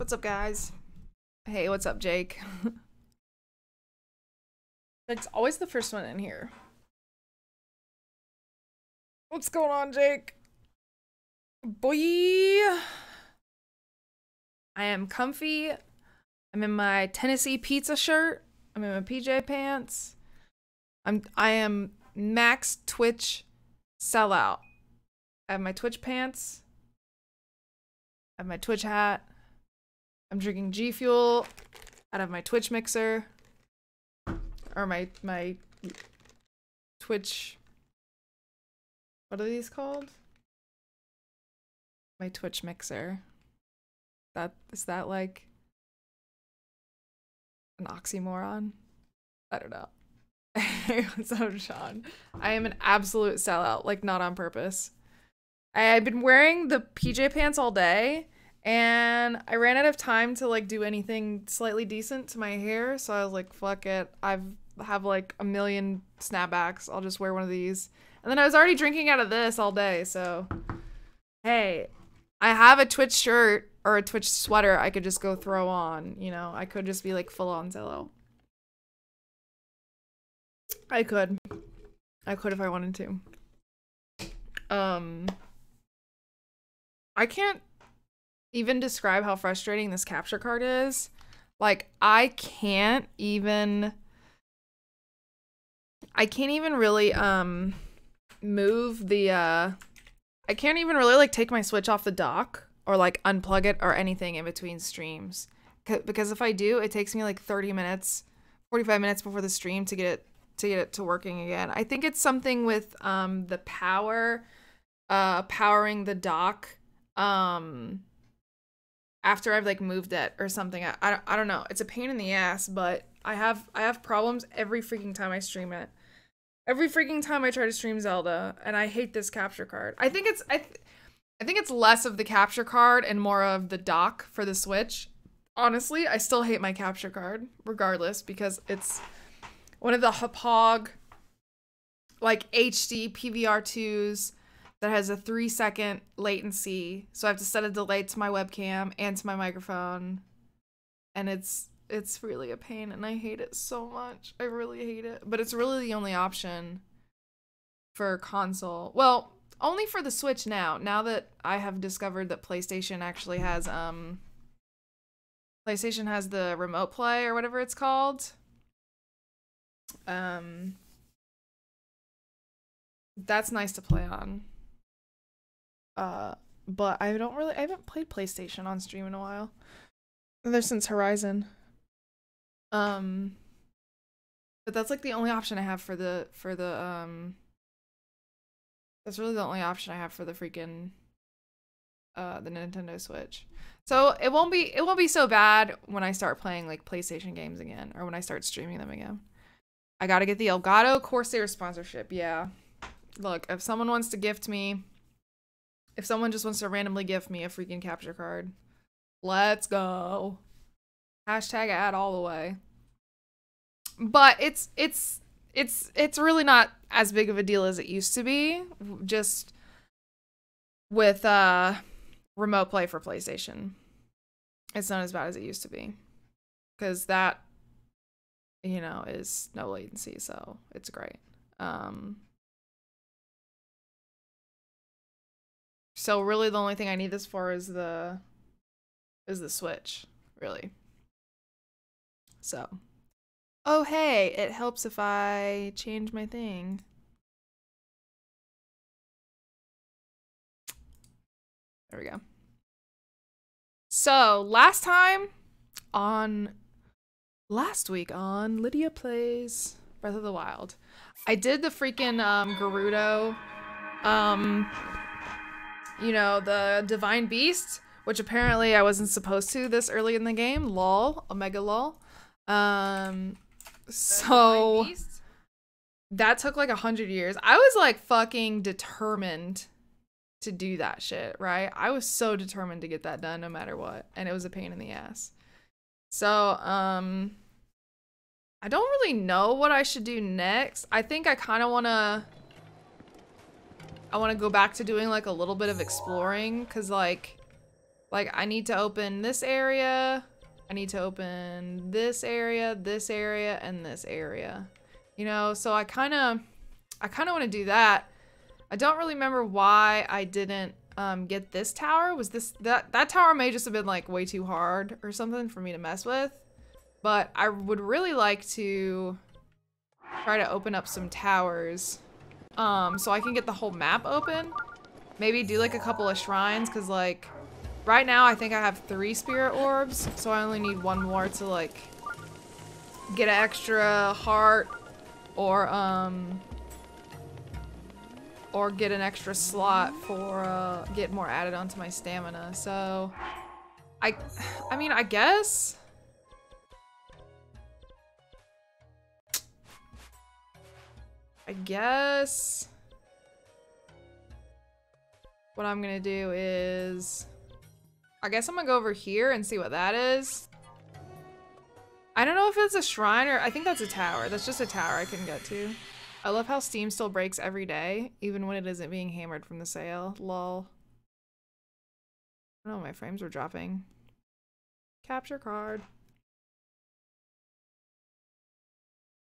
What's up, guys? Hey, what's up, Jake? Jake's always the first one in here. What's going on, Jake? Boy, I am comfy. I'm in my Tennessee pizza shirt. I'm in my PJ pants. I am max Twitch sellout. I have my Twitch pants. I have my Twitch hat. I'm drinking G Fuel out of my Twitch mixer. Or my Twitch. What are these called? My Twitch mixer. Is that like an oxymoron? I don't know. Hey, what's up, Sean? I am an absolute sellout, like not on purpose. I've been wearing the PJ pants all day, and I ran out of time to like do anything slightly decent to my hair, so I was like, fuck it. I have like a million snapbacks. I'll just wear one of these. And then I was already drinking out of this all day, so hey, I have a Twitch shirt or a Twitch sweater I could just go throw on, you know? I could just be like full on Zillow. I could if I wanted to. I can't even describe how frustrating this capture card is. Like, I can't even really, move the, I can't even really, like, take my Switch off the dock or, like, unplug it or anything in between streams. Because if I do, it takes me, like, 30 minutes, 45 minutes before the stream to get it to working again. I think it's something with, the power, powering the dock, after I've like moved it or something. I don't know. It's a pain in the ass, but I have problems every freaking time I stream it. Every freaking time I try to stream Zelda, and I hate this capture card. I think it's less of the capture card and more of the dock for the Switch. Honestly, I still hate my capture card regardless because it's one of the HPOG like HD PVR 2s. That has a 3-second latency, so I have to set a delay to my webcam and to my microphone, and it's really a pain, and I hate it so much. I really hate it, but it's really the only option for console. Well, only for the Switch now. Now that I have discovered that PlayStation actually has the remote play or whatever it's called. That's nice to play on. But I haven't played PlayStation on stream in a while. Ever since Horizon. But that's like the only option I have that's really the only option I have for the freaking the Nintendo Switch. So it won't be so bad when I start playing like PlayStation games again, or when I start streaming them again. I gotta get the Elgato Corsair sponsorship, yeah. Look, if someone wants to gift me, if someone just wants to randomly gift me a freaking capture card, let's go. Hashtag ad all the way. But it's really not as big of a deal as it used to be, just with remote play for PlayStation. It's not as bad as it used to be, because that, you know, is no latency, so it's great. So really the only thing I need this for is the Switch, really. So. Oh hey, it helps if I change my thing. There we go. So last week on Lideyuh Plays Breath of the Wild, I did the freaking Gerudo, you know, the Divine Beast, which apparently I wasn't supposed to this early in the game. Lol. Omega lol. So that took like 100 years. I was like fucking determined to do that shit, right? I was so determined to get that done no matter what. And it was a pain in the ass. So, I don't really know what I should do next. I think I kind of want to... I want to go back to doing like a little bit of exploring, because like Like, I need to open this area, I need to open this area, and this area. You know, so I kind of want to do that. I don't really remember why I didn't get this tower. Was this that tower may just have been like way too hard or something for me to mess with. But I would really like to try to open up some towers, so I can get the whole map open. Maybe do like a couple of shrines, because like right now I think I have 3 spirit orbs, so I only need 1 more to like get an extra heart or get an extra slot for get more added onto my stamina. So I mean, I guess what I'm gonna do is, I guess I'm gonna go over here and see what that is. I don't know if it's a shrine or, I think that's a tower. That's just a tower I can get to. I love how Steam still breaks every day, even when it isn't being hammered from the sale. Lol. I don't know, my frames were dropping. Capture card.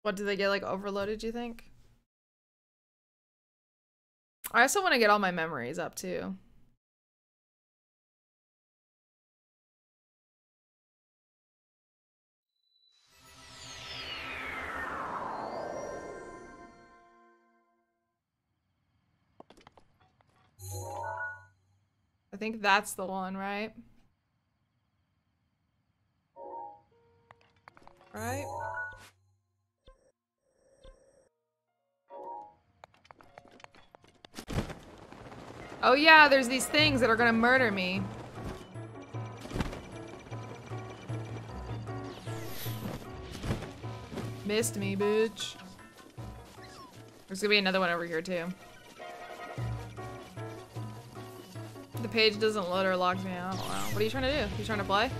What, do they get like overloaded, do you think? I also want to get all my memories up too. I think that's the one, right? Right? Oh yeah, there's these things that are gonna murder me. Missed me, bitch. There's gonna be another one over here too. The page doesn't load or logs me out. Wow. What are you trying to do? You trying to play?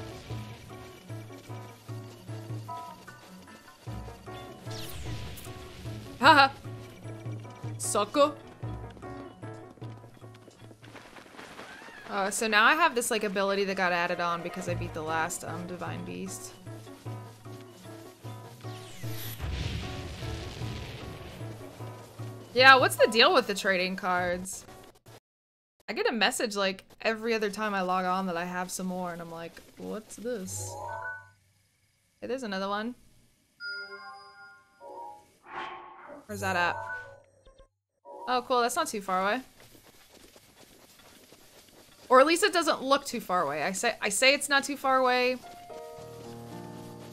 Haha. Sucker. So now I have this like ability that got added on because I beat the last Divine Beast. Yeah, what's the deal with the trading cards? I get a message like every other time I log on that I have some more, and I'm like, what's this? Hey, there's another one. Where's that at? Oh cool, that's not too far away. Or at least it doesn't look too far away. I say it's not too far away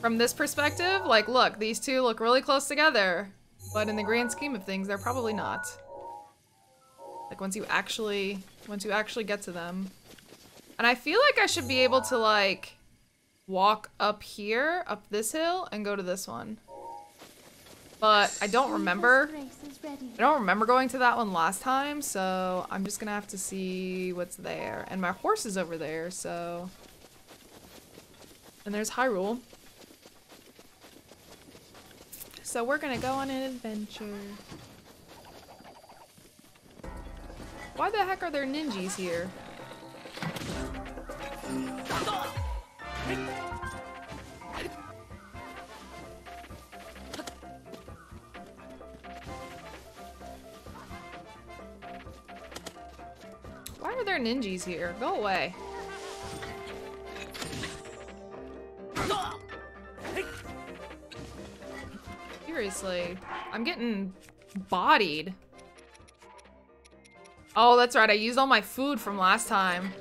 from this perspective. Like, look, these two look really close together, but in the grand scheme of things, they're probably not. Like once you actually get to them. And I feel like I should be able to like walk up here, up this hill, and go to this one. But I don't remember. I don't remember going to that one last time, so I'm just gonna have to see what's there. And my horse is over there, so. And there's Hyrule. So we're gonna go on an adventure. Why the heck are there ninjas here? Why are there ninjas here? Go away. Seriously, I'm getting bodied. Oh, that's right, I used all my food from last time.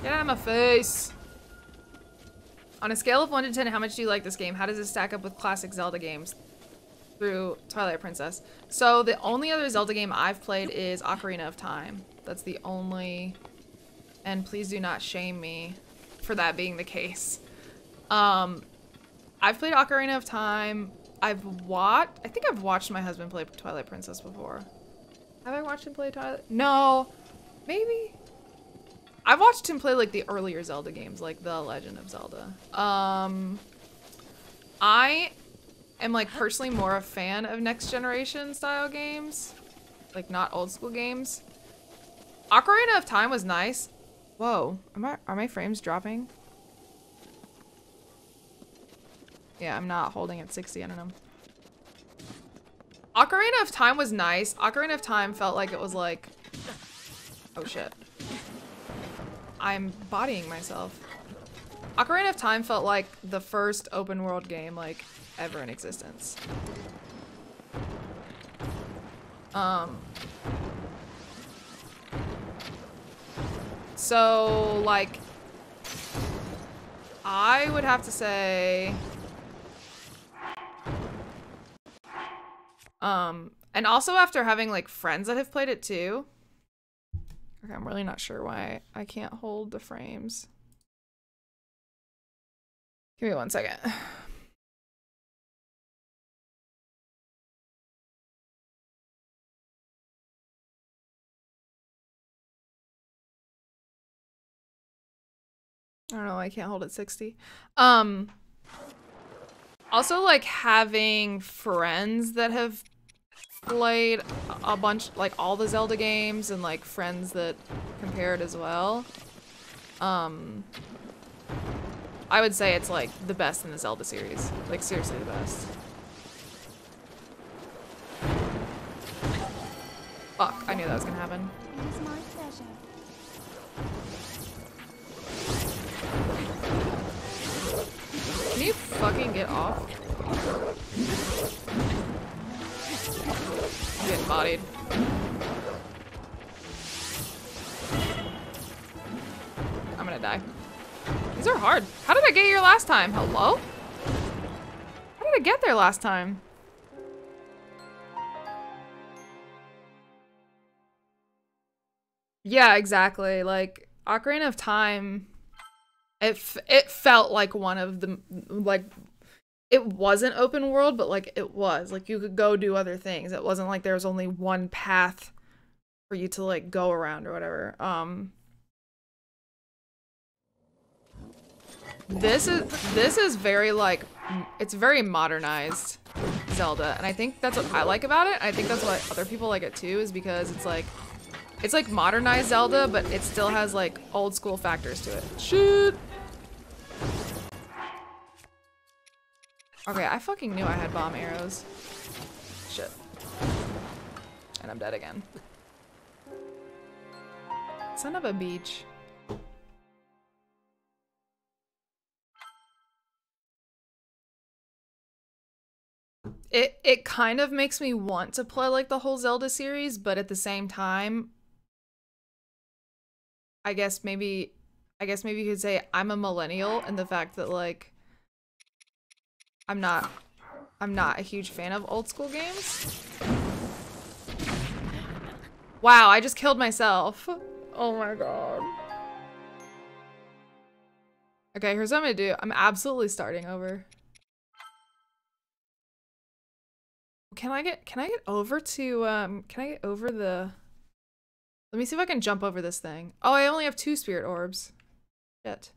Get out of my face. On a scale of 1 to 10, how much do you like this game? How does it stack up with classic Zelda games? Through Twilight Princess. So the only other Zelda game I've played is Ocarina of Time. That's the only... And please do not shame me for that being the case. I've played Ocarina of Time. I think I've watched my husband play Twilight Princess before. Have I watched him play Twilight? No. Maybe. I've watched him play like the earlier Zelda games, like The Legend of Zelda. I am like personally more a fan of next generation style games, like not old school games. Ocarina of Time was nice. Whoa, are my frames dropping? Yeah, I'm not holding at 60, I don't know. Ocarina of Time was nice. Ocarina of Time felt like it was like, oh shit. I'm bodying myself. Ocarina of Time felt like the first open world game like ever in existence. So like, I would have to say, and also after having like friends that have played it too. Okay, I'm really not sure why I can't hold the frames. Give me one second. I don't know, I can't hold it 60. Also like having friends that have played a bunch, like all the Zelda games, and like friends that compared as well. I would say it's like the best in the Zelda series. Like seriously the best. Fuck, I knew that was gonna happen. It is my pleasure. Can you fucking get off? I'm getting bodied. I'm gonna die. These are hard. How did I get here last time? Hello? How did I get there last time? Yeah, exactly. Like, Ocarina of Time, it felt like one of the, like, it wasn't open world, but like it was. Like you could go do other things. It wasn't like there was only one path for you to like go around or whatever. This is very like, it's very modernized Zelda, and I think that's what I like about it. I think that's why other people like it too, is because it's like modernized Zelda, but it still has like old school factors to it. Shoot! Okay, I fucking knew I had bomb arrows. Shit. And I'm dead again. Son of a beach. It kind of makes me want to play like the whole Zelda series, but at the same time, I guess maybe you could say I'm a millennial, and the fact that like I'm not a huge fan of old school games. Wow, I just killed myself. Oh my god. Okay, here's what I'm gonna do. I'm absolutely starting over. Can I get over to, can I get over the, let me see if I can jump over this thing. Oh, I only have 2 spirit orbs. Shit.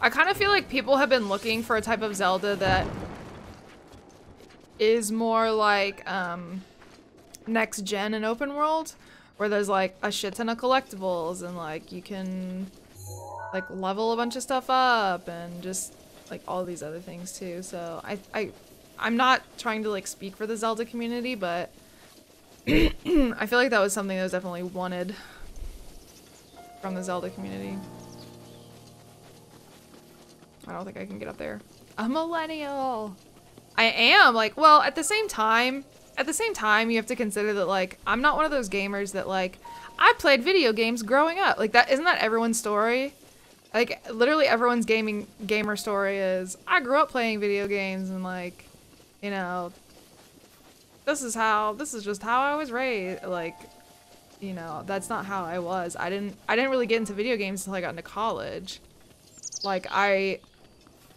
I kind of feel like people have been looking for a type of Zelda that is more like, next gen and open world, where there's like a shit ton of collectibles and like you can like level a bunch of stuff up and just like all these other things too. So I'm not trying to like speak for the Zelda community, but I feel like that was something that was definitely wanted from the Zelda community. I don't think I can get up there. A millennial. I am like, well, at the same time you have to consider that like I'm not one of those gamers that like I played video games growing up. Like that isn't that everyone's story? Like, literally everyone's gamer story is, I grew up playing video games and like, you know, this is just how I was raised. Like, you know, that's not how I was. I didn't really get into video games until I got into college. Like,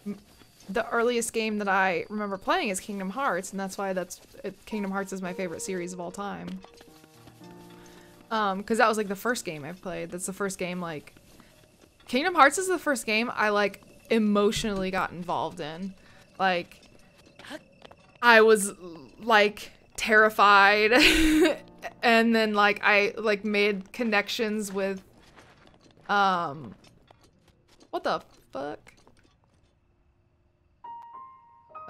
the earliest game that I remember playing is Kingdom Hearts, and that's why Kingdom Hearts is my favorite series of all time. 'Cause that was like the first game I played. That's the first game like Kingdom Hearts is the first game I like emotionally got involved in. Like, I was like terrified and then like I like made connections with what the fuck?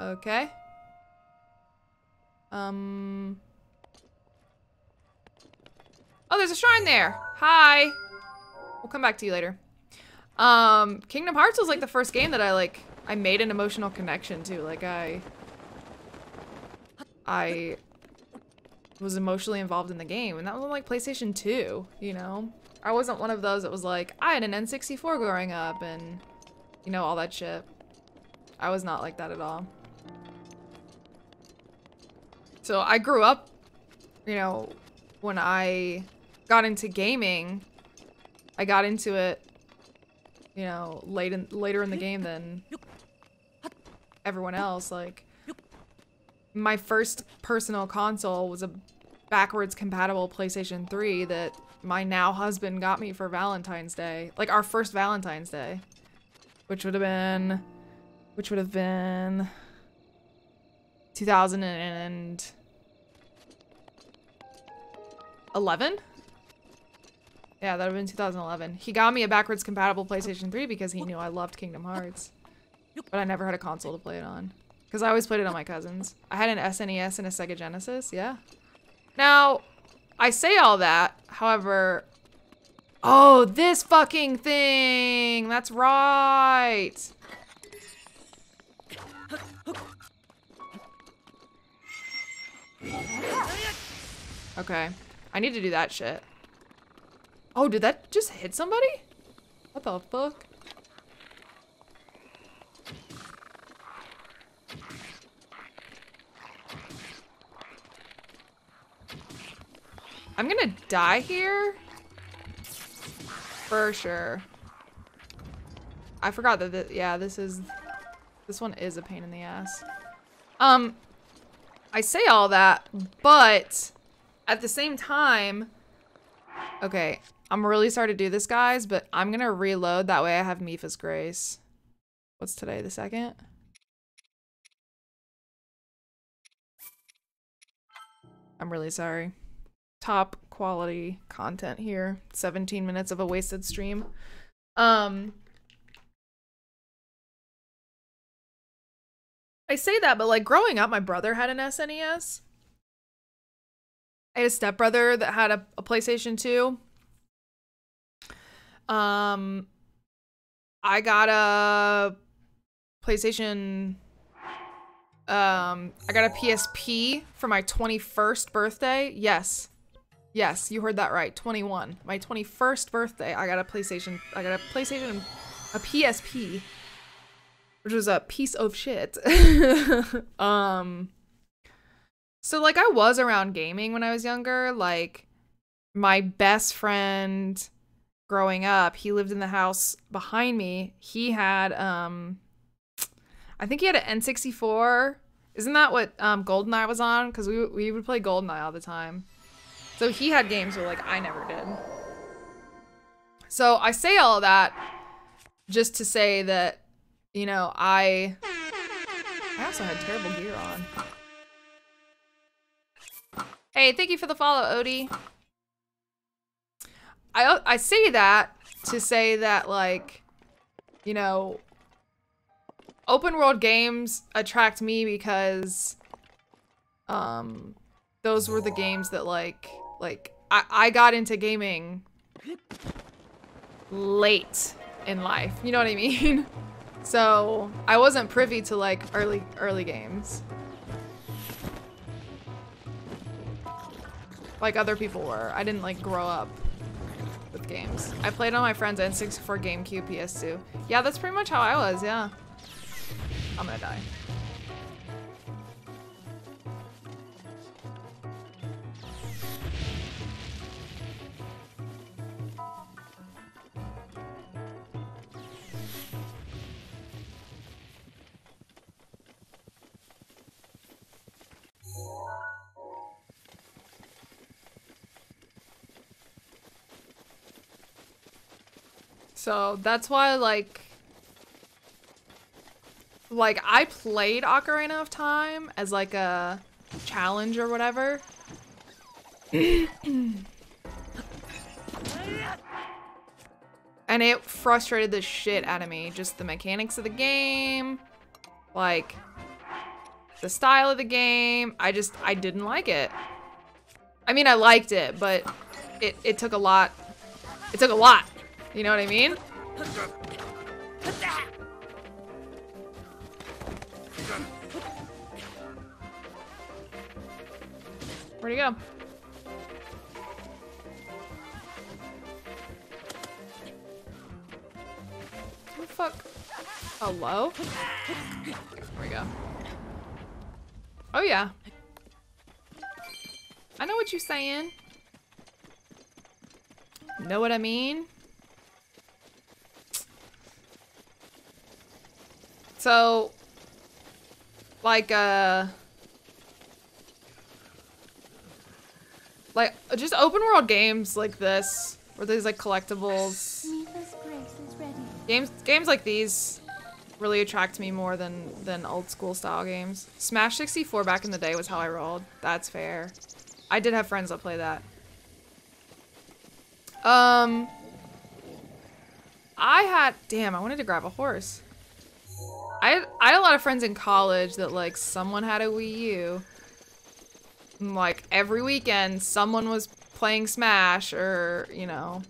Okay. Oh, there's a shrine there. Hi. We'll come back to you later. Kingdom Hearts was like the first game that I made an emotional connection to. Like I was emotionally involved in the game, and that was on like PlayStation 2, you know? I wasn't one of those that was like, I had an N64 growing up and, you know, all that shit. I was not like that at all. So I grew up, you know, when I got into gaming, I got into it, you know, later in the game than everyone else. Like, my first personal console was a backwards compatible PlayStation 3 that my now husband got me for Valentine's Day. Like, our first Valentine's Day. Which would have been 2011? Yeah, that would have been 2011. He got me a backwards compatible PlayStation 3 because he knew I loved Kingdom Hearts. But I never had a console to play it on. Because I always played it on my cousins. I had an SNES and a Sega Genesis, yeah. Now, I say all that, however... Oh, this fucking thing! That's right! Okay. I need to do that shit. Oh, did that just hit somebody? What the fuck? I'm gonna die here? For sure. I forgot that yeah, this one is a pain in the ass. I say all that, but at the same time, okay, I'm really sorry to do this, guys, but I'm gonna reload. That way I have Mifa's Grace. What's today, the 2nd? I'm really sorry. Top quality content here. 17 minutes of a wasted stream. I say that, but like growing up, my brother had an SNES. I had a stepbrother that had a PlayStation 2. I got a PlayStation, I got a PSP for my 21st birthday. Yes. Yes, you heard that right. 21. My 21st birthday, I got a PlayStation, a PSP, which was a piece of shit. So, like, I was around gaming when I was younger. Like, my best friend growing up, he lived in the house behind me. He had, I think he had an N64. Isn't that what Goldeneye was on? Because we would play Goldeneye all the time. So he had games where, like, I never did. So I say all of that just to say that, you know, I also had terrible gear on. Hey, thank you for the follow, Odie. I say that to say that, like, you know, open world games attract me because those were the games that like I got into gaming late in life. You know what I mean? So I wasn't privy to like early games. Like other people were. I didn't like grow up with games. I played on my friend's N64, GameCube, PS2. Yeah, that's pretty much how I was, yeah. I'm gonna die. So that's why, like I played Ocarina of Time as like a challenge or whatever. And it frustrated the shit out of me. Just the mechanics of the game, like the style of the game. I didn't like it. I mean, I liked it, but it took a lot. It took a lot. You know what I mean? Where'd he go? What the fuck? Hello? There we go. Oh yeah. I know what you're saying. Know what I mean? So, like just open world games like this, where there's like collectibles. Games like these really attract me more than old school style games. Smash 64 back in the day was how I rolled. That's fair. I did have friends that play that. Damn, I wanted to grab a horse. I had a lot of friends in college that, like, someone had a Wii U. And, like, every weekend someone was playing Smash or, you know,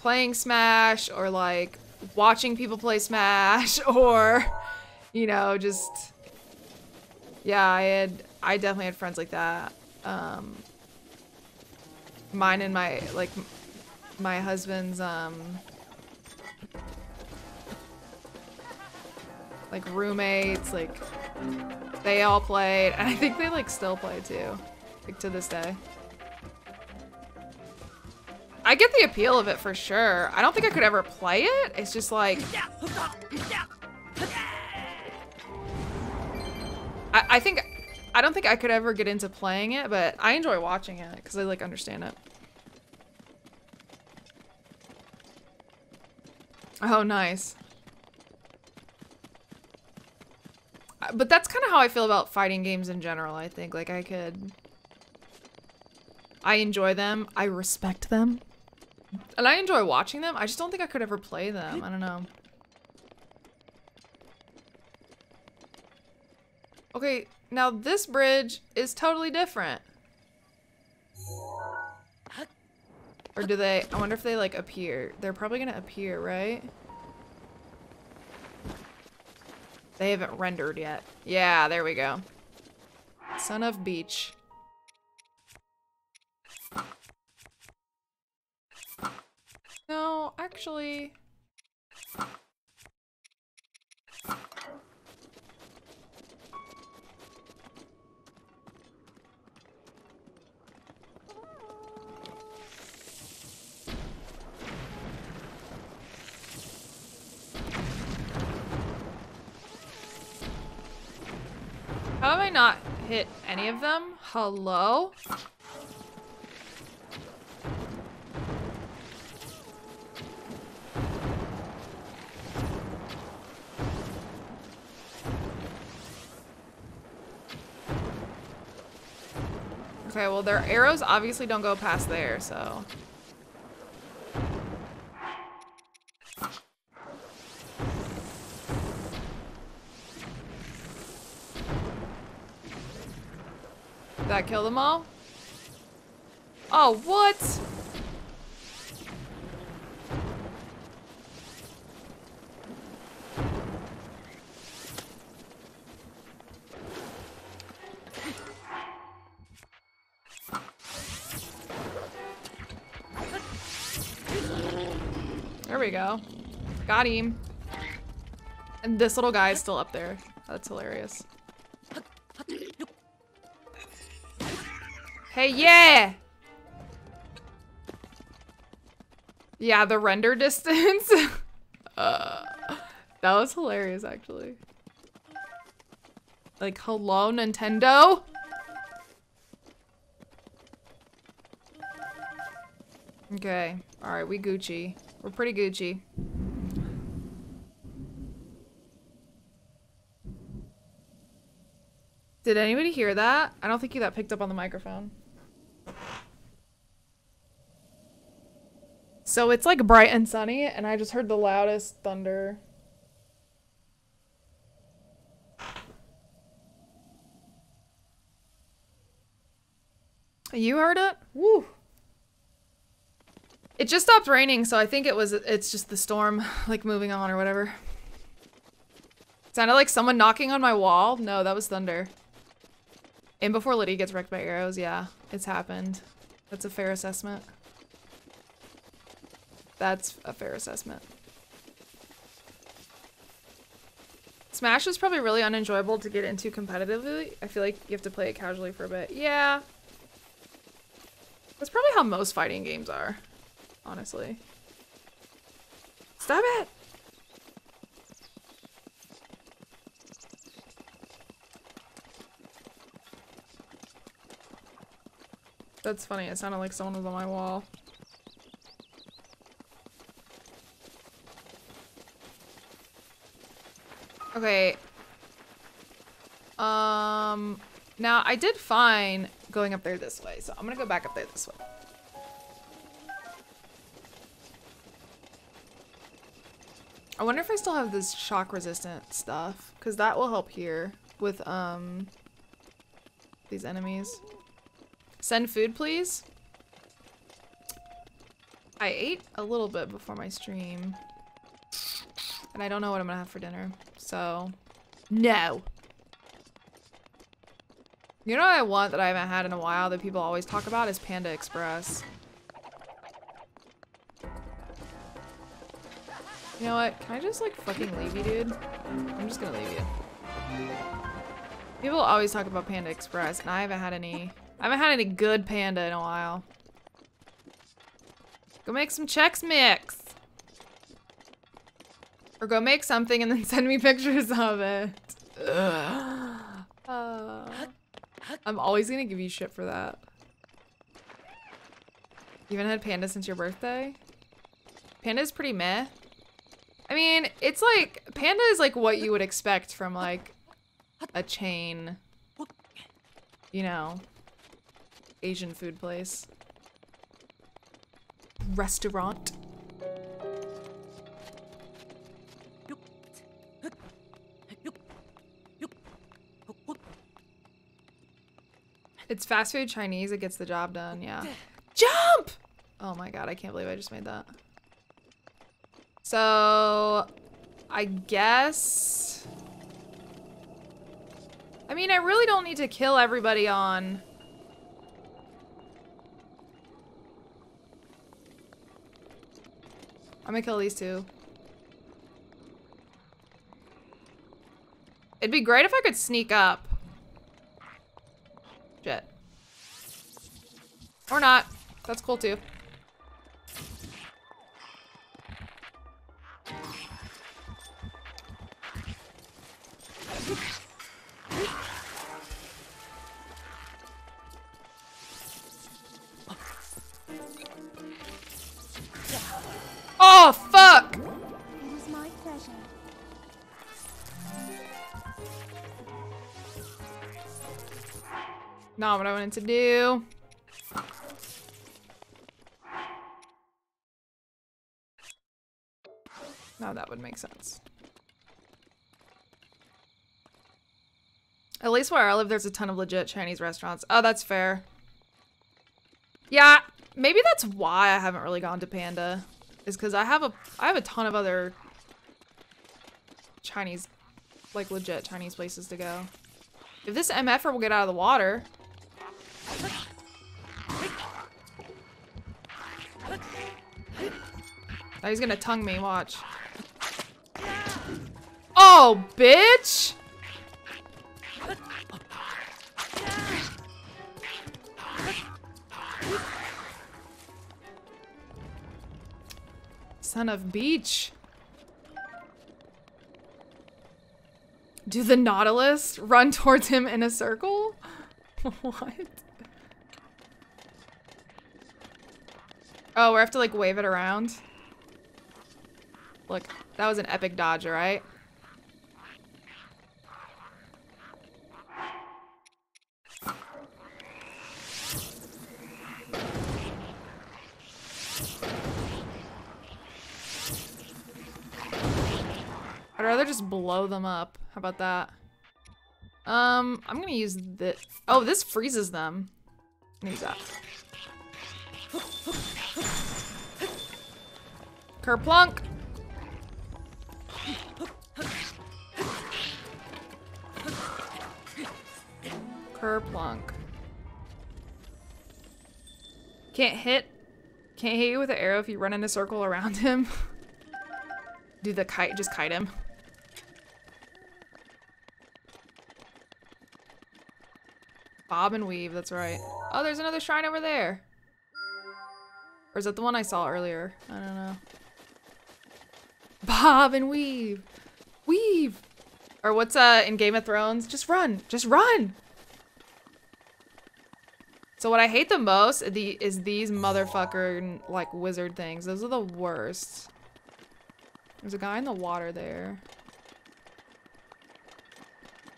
playing Smash or, like, watching people play Smash or, you know, just... Yeah, I definitely had friends like that. Mine and my husband's, like roommates, like they all played, and I think they like still play too, like to this day. I get the appeal of it for sure. I don't think I could ever play it. It's just like I don't think I could ever get into playing it, but I enjoy watching it because I like understand it. Oh, nice. But that's kind of how I feel about fighting games in general, I think. Like, I enjoy them, I respect them, and I enjoy watching them. I just don't think I could ever play them. I don't know. Okay, now this bridge is totally different. Or do they, I wonder if they like appear. They're probably gonna appear, right? They haven't rendered yet. Yeah, there we go. Son of Beach. No, actually... How have I not hit any of them? Hello? Okay, well their arrows obviously don't go past there, so... That kill them all? Oh, what? There we go. Got him. And this little guy is still up there. That's hilarious. Hey, yeah! Yeah, the render distance. That was hilarious, actually. Like, hello, Nintendo? Okay. Alright, we Gucci. We're pretty Gucci. Did anybody hear that? I don't think that picked up on the microphone. So it's like bright and sunny, and I just heard the loudest thunder. You heard it? Woo! It just stopped raining, so I think it's just the storm, like, moving on or whatever. Sounded like someone knocking on my wall. No, that was thunder. And before Lideyuh gets wrecked by arrows, yeah, it's happened. That's a fair assessment. That's a fair assessment. Smash is probably really unenjoyable to get into competitively. I feel like you have to play it casually for a bit. Yeah. That's probably how most fighting games are, honestly. Stop it! That's funny, it sounded like someone was on my wall. Okay. Now I did fine going up there this way, so I'm gonna go back up there this way. I wonder if I still have this shock resistant stuff, because that will help here with these enemies. Send food, please. I ate a little bit before my stream. And I don't know what I'm gonna have for dinner, so... No! You know what I want that I haven't had in a while that people always talk about is Panda Express. You know what? Can I just, like, fucking leave you, dude? I'm just gonna leave you. People always talk about Panda Express, and I haven't had any good panda in a while. Go make some Chex Mix! Or go make something and then send me pictures of it. I'm always gonna give you shit for that. You haven't had panda since your birthday? Panda's pretty meh. I mean, it's like, panda is like what you would expect from like a chain, you know, Asian food place. Restaurant. It's fast food Chinese, it gets the job done, yeah. Jump! Oh my god, I can't believe I just made that. So... I guess... I mean, I really don't need to kill everybody on... I'm gonna kill these two. It'd be great if I could sneak up. Shit. Or not. That's cool too. Oh, fuck! It is my pleasure. Not what I wanted to do. Now that would make sense. At least where I live, there's a ton of legit Chinese restaurants. Oh, that's fair. Yeah, maybe that's why I haven't really gone to Panda. Is because I have a ton of other Chinese, like legit Chinese places to go. If this MFer will get out of the water. Now he's gonna tongue me, watch. Oh, bitch! Son of beach. Do the Nautilus run towards him in a circle? What? Oh, we have to like wave it around. Look, that was an epic dodge, all right? I'd rather just blow them up. How about that? I'm gonna use this. Oh, this freezes them. I'm gonna use that. Kerplunk! Kerplunk. Can't hit you with an arrow if you run in a circle around him. Do the kite, just kite him. Bob and weave, that's right. Oh, there's another shrine over there. Or is that the one I saw earlier? I don't know. Bob and weave. Weave! Or what's in Game of Thrones? Just run! Just run! So what I hate the most is these motherfucking, like, wizard things. Those are the worst. There's a guy in the water there.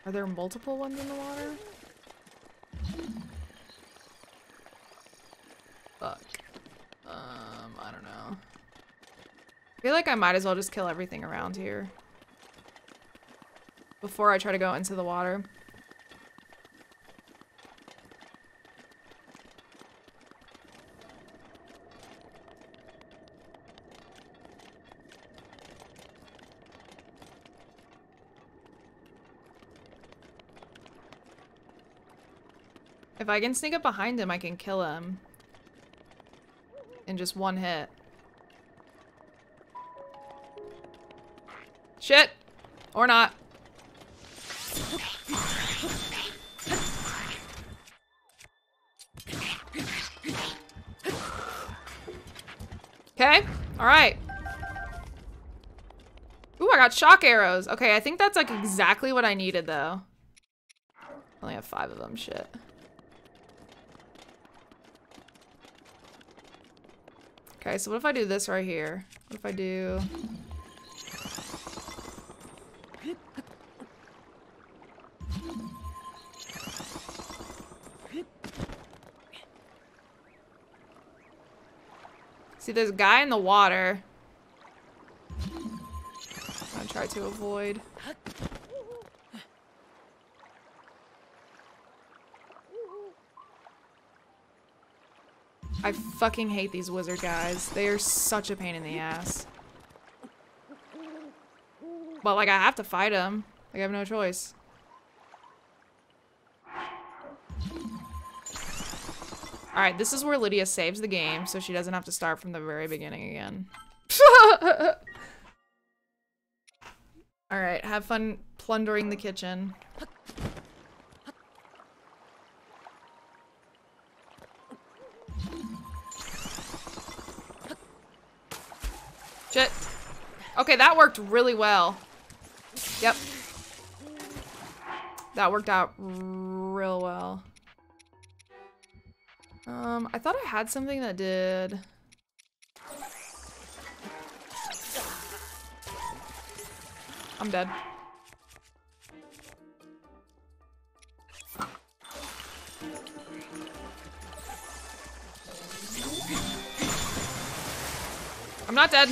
Are there multiple ones in the water? Fuck. I don't know. I feel like I might as well just kill everything around here before I try to go into the water. If I can sneak up behind him, I can kill him in just one hit. Shit! Or not. Okay, alright. Ooh, I got shock arrows. Okay, I think that's like exactly what I needed though. I only have 5 of them, shit. Okay, so what if I do this right here? What if I do... See, there's a guy in the water. I'm gonna try to avoid. I fucking hate these wizard guys. They are such a pain in the ass. But, like, I have to fight them. Like, I have no choice. Alright, this is where Lideyuh saves the game, so she doesn't have to start from the very beginning again. Alright, have fun plundering the kitchen. Shit. Okay, that worked really well. Yep. That worked out real well. I thought I had something that did... I'm dead. I'm not dead.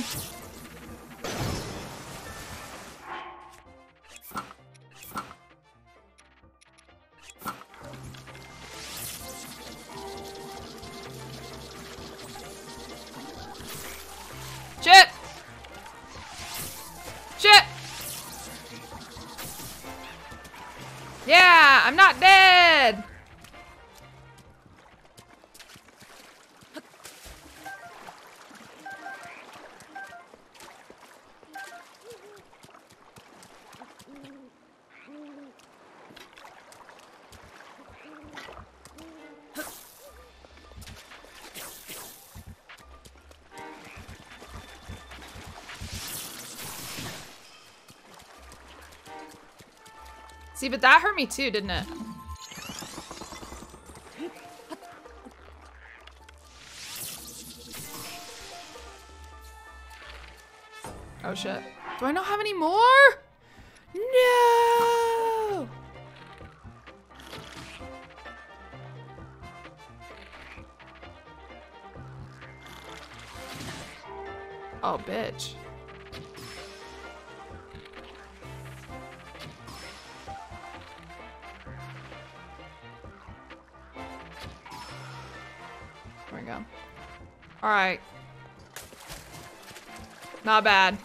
See, but that hurt me too, didn't it? Oh shit. Do I not have any more? No! Oh, bitch. There we go. Alright. Not bad.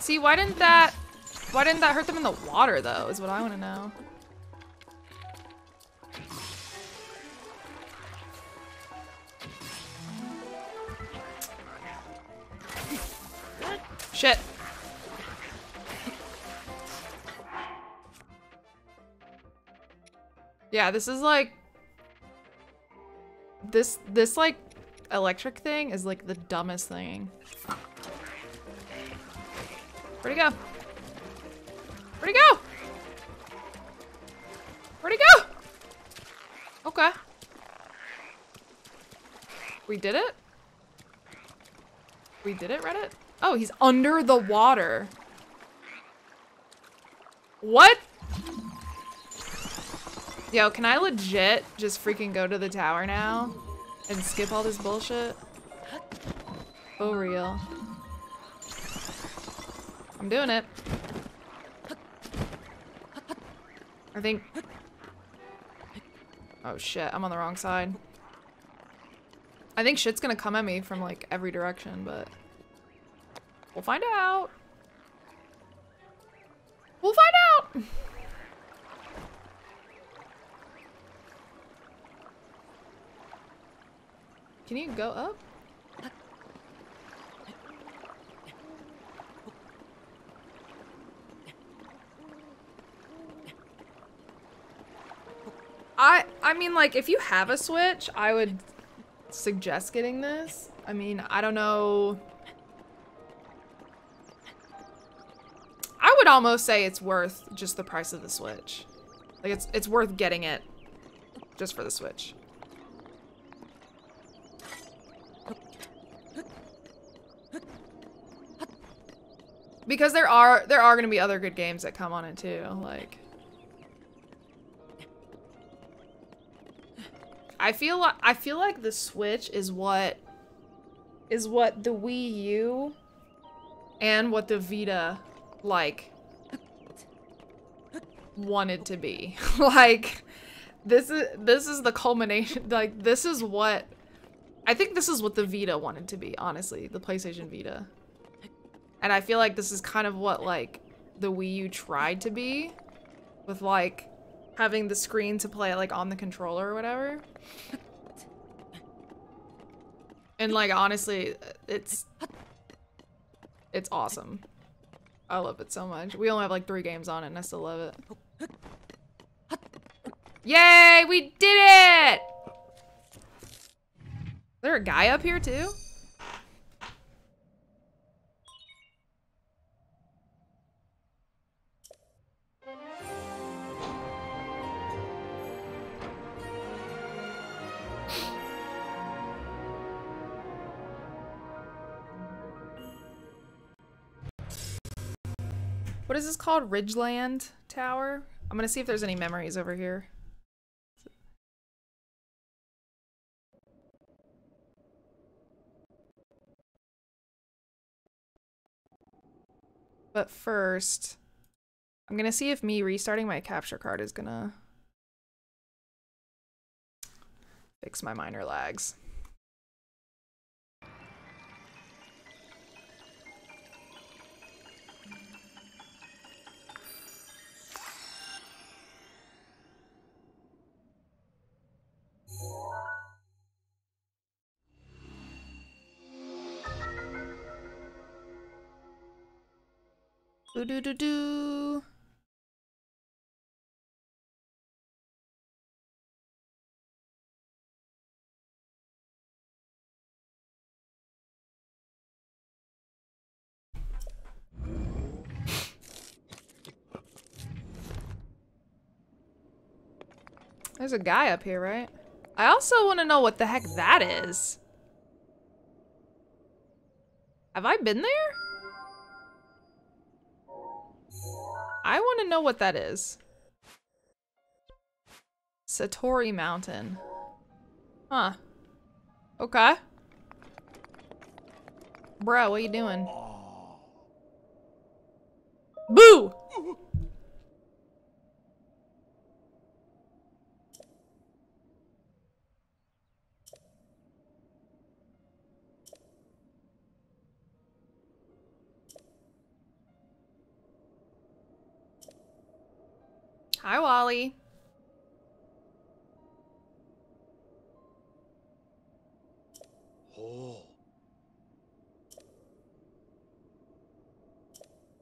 See, why didn't that hurt them in the water though, is what I want to know. Shit. Yeah, this is like this like electric thing is like the dumbest thing. Where'd he go? Where'd he go? Where'd he go? Okay. We did it? We did it, Reddit? Oh, he's under the water. What? Yo, can I legit just freaking go to the tower now? And skip all this bullshit? Oh, real. I'm doing it. I think... Oh shit, I'm on the wrong side. I think shit's gonna come at me from like every direction, but... We'll find out! We'll find out! Can you go up? I mean, like, if you have a Switch, I would suggest getting this. I mean, I don't know. I would almost say it's worth just the price of the Switch. Like, it's worth getting it just for the Switch. Because there are gonna be other good games that come on it too, like. I feel like the Switch is what the Wii U and what the Vita like wanted to be. Like this is the culmination, like this is what the Vita wanted to be, honestly, the PlayStation Vita. And I feel like this is kind of what like the Wii U tried to be with like having the screen to play it like on the controller or whatever. And like honestly, it's awesome. I love it so much. We only have like 3 games on it and I still love it. Yay, we did it! Is there a guy up here too? What is this called? Ridgeland Tower? I'm gonna see if there's any memories over here. But first, I'm gonna see if me restarting my capture card is gonna fix my minor lags. Do-do-do-do. There's a guy up here, right? I also want to know what the heck that is. Have I been there? I want to know what that is. Satori Mountain. Huh. Okay. Bro, what are you doing? Boo! Hi, Wally. Oh.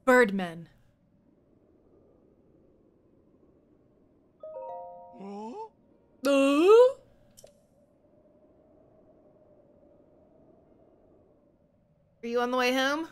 Birdmen. Oh. Are you on the way home?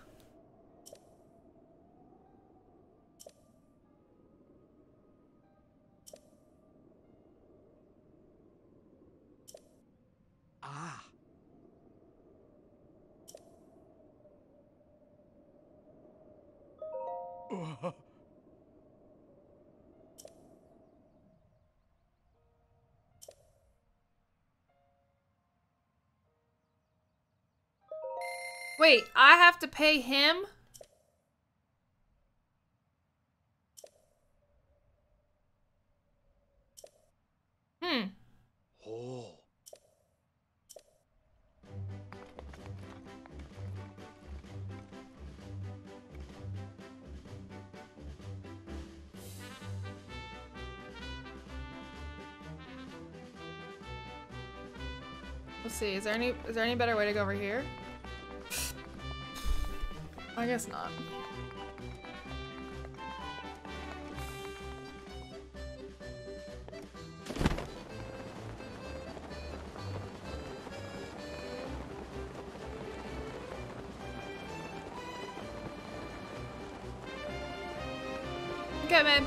Wait, I have to pay him? Oh. Let's see, is there any better way to go over here? I guess not. Okay, man.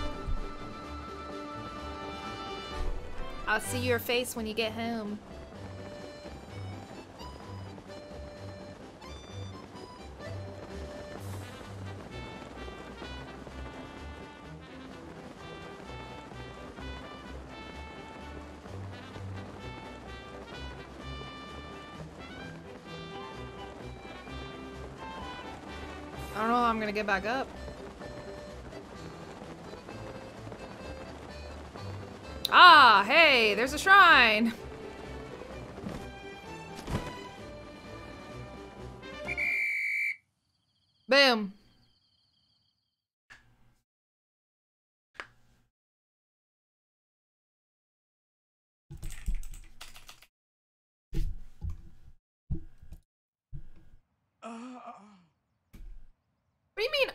I'll see your face when you get home. To get back up. Ah, hey, there's a shrine. Boom.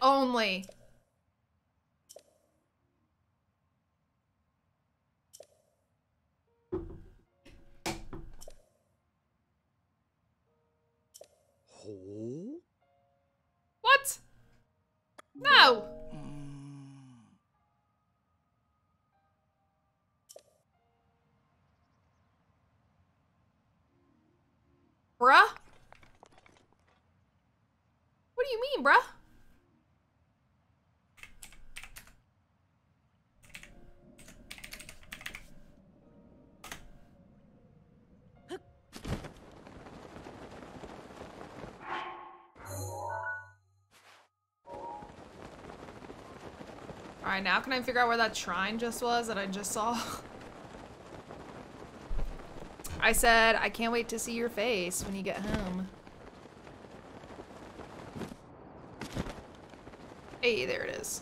Only. Oh. What? No. Bruh? What do you mean, bruh? Alright, now can I figure out where that shrine just was that I just saw? I said, I can't wait to see your face when you get home. Hey, there it is.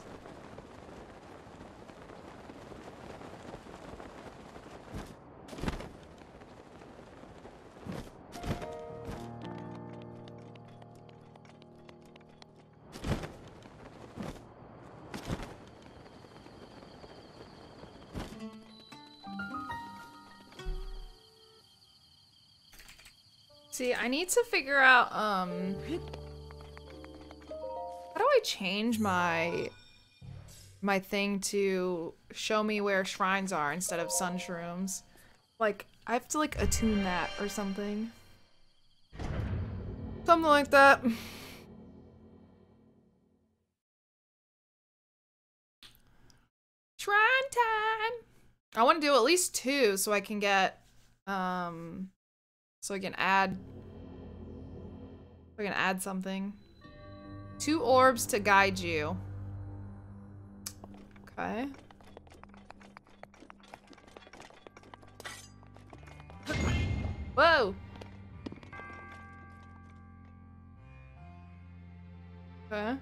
See, I need to figure out, how do I change my my thing to show me where shrines are instead of sunshrooms. Like, I have to like attune that or something. Something like that. Shrine time! I want to do at least 2 so I can get, so I can add something. 2 orbs to guide you. Okay. Whoa! Okay.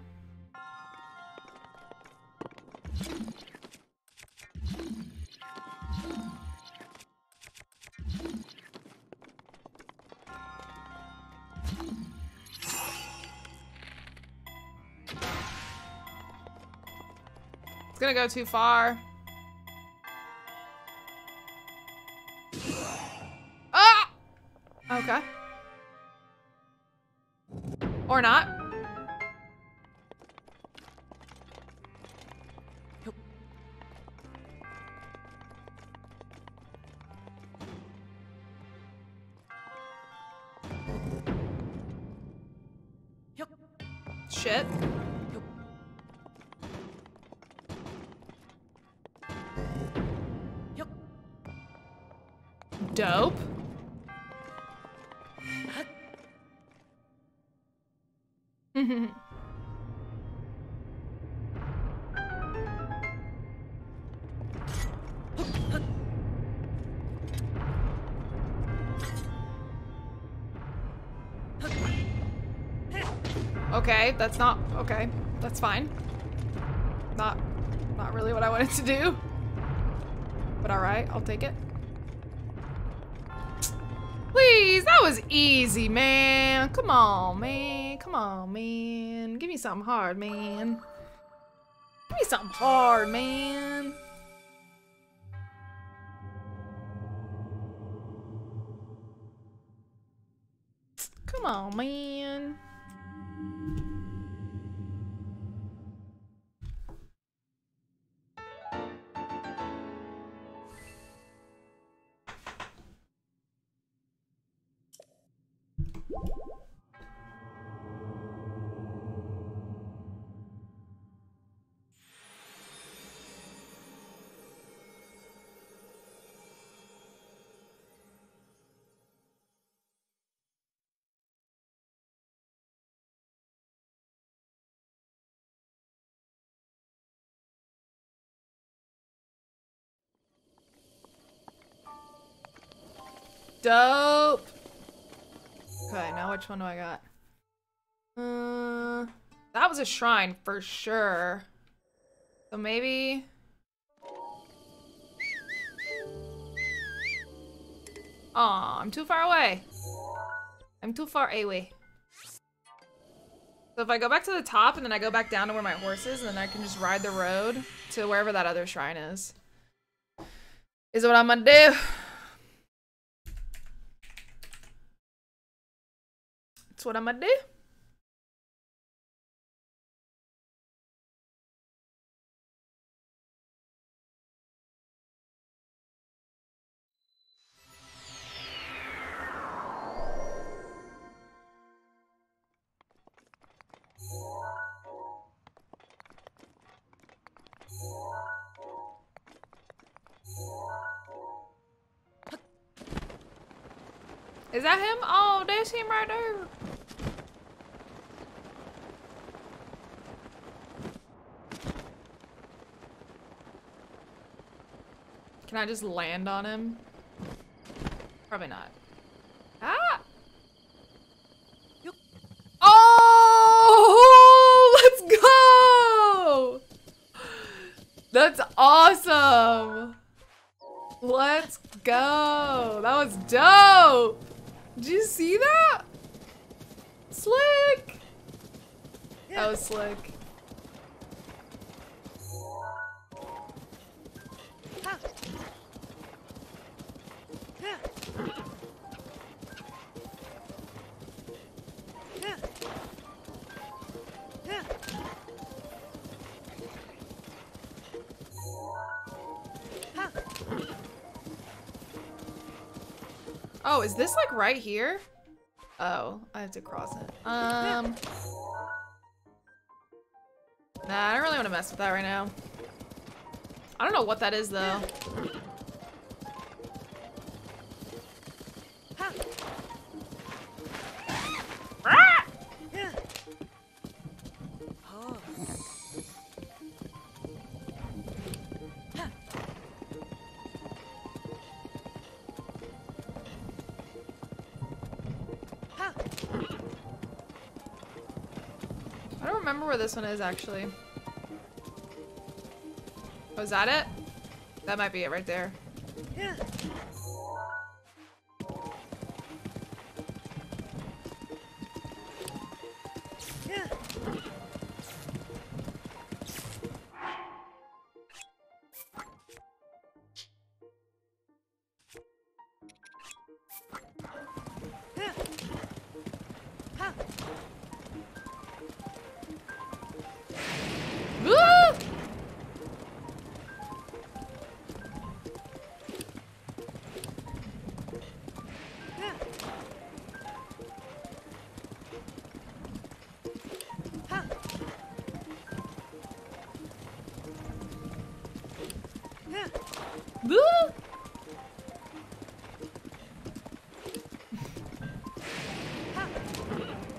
It's gonna go too far. Ah! Okay. Or not. Nope. Yep. Shit. Dope. Okay, that's not okay. That's fine. Not really what I wanted to do. But all right, I'll take it. Please, that was easy, man. Come on, man. Come on, man. Give me something hard, man. Give me something hard, man. Come on, man. Dope. Okay, now which one do I got? That was a shrine for sure. So maybe. Aw, I'm too far away. I'm too far away. So if I go back to the top and then I go back down to where my horse is, and then I can just ride the road to wherever that other shrine is. Is what I'm gonna do. That's what I'm gonna do. Is that him? Oh, that's him right there. Can I just land on him? Probably not. Ah! Oh! Let's go! That's awesome! Let's go! That was dope! Did you see that? Slick! That was slick. Oh, is this like right here? Oh, I have to cross it. Nah, I don't really want to mess with that right now. I don't know what that is though. Where this one is actually. Oh, is that it? That might be it right there. Yeah. Yeah.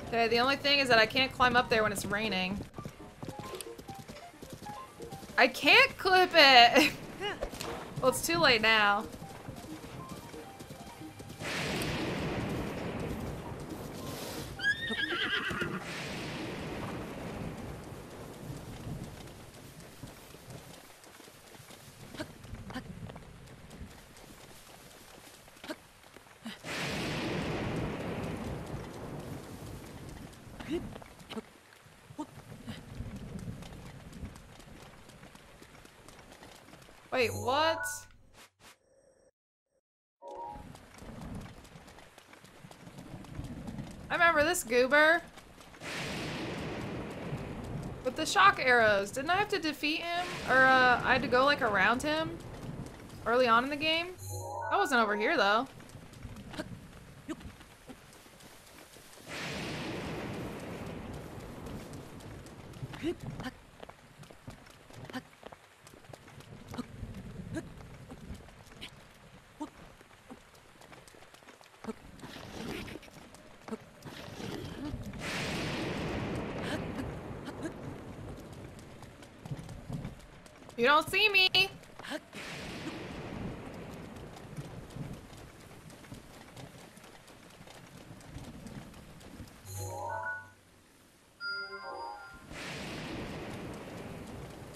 Okay, the only thing is that I can't climb up there when it's raining. I can't clip it! Well, it's too late now. Wait, what? I remember this goober. With the shock arrows. Didn't I have to defeat him? Or I had to go like around him? Early on in the game? I wasn't over here though. You don't see me!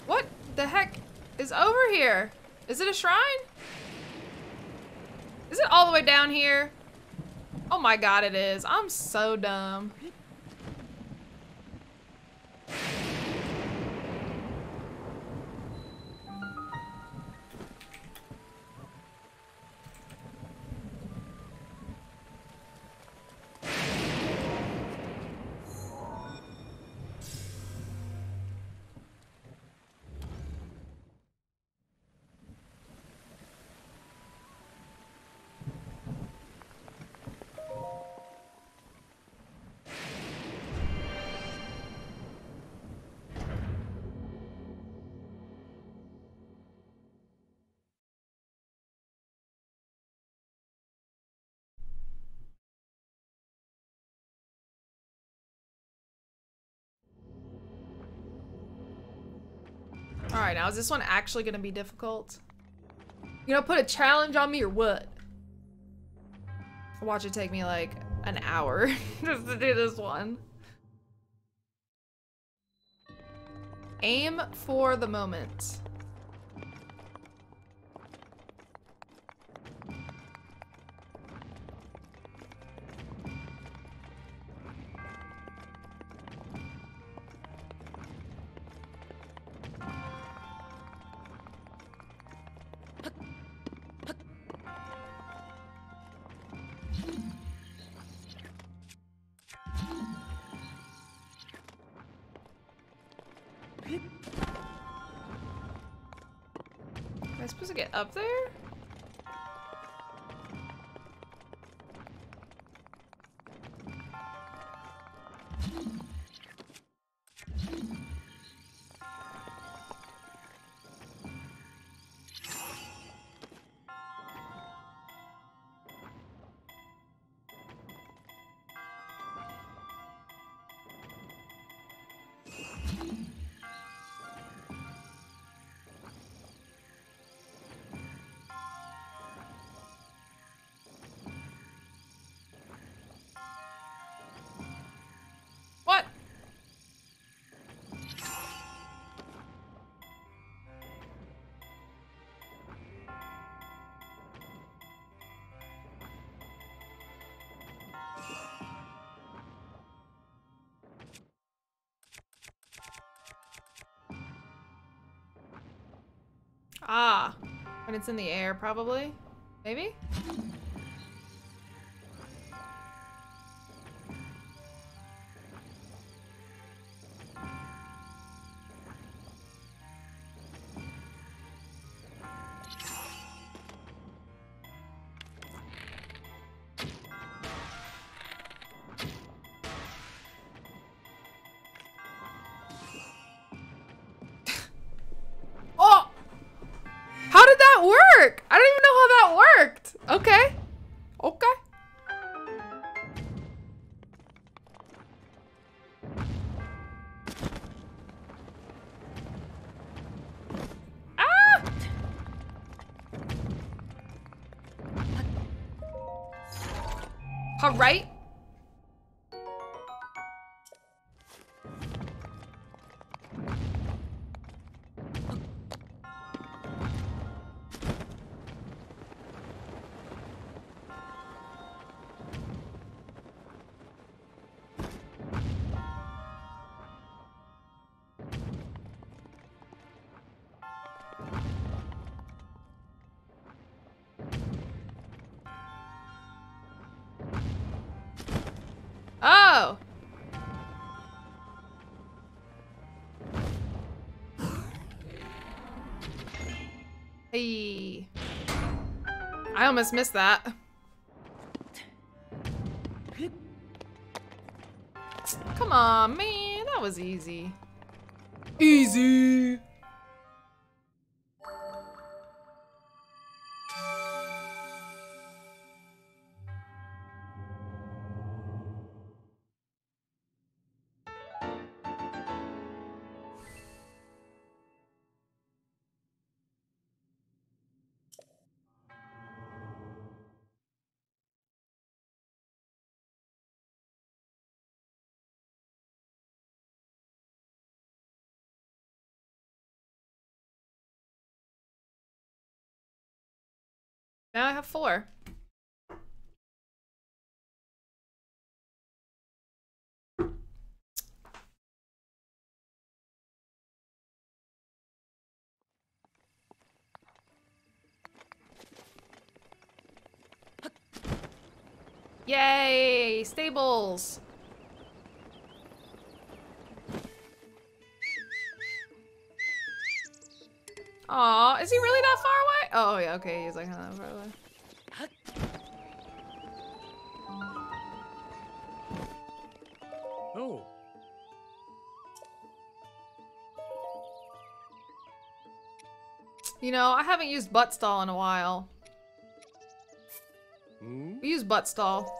What the heck is over here? Is it a shrine? Is it all the way down here? Oh my god, it is. I'm so dumb. Alright, now is this one actually gonna be difficult? You know, put a challenge on me or what? Watch it take me like an hour just to do this one. Aim for the moment. Am I supposed to get up there? Ah, when it's in the air, probably. Maybe? Right? I almost missed that. Come on, man. That was easy. Easy. Now I have 4. Yay! Stables! Aw, is he really that far away? Oh, yeah, okay, he's like, huh, far away. Oh. You know, I haven't used butt stall in a while. Hmm? We use butt stall.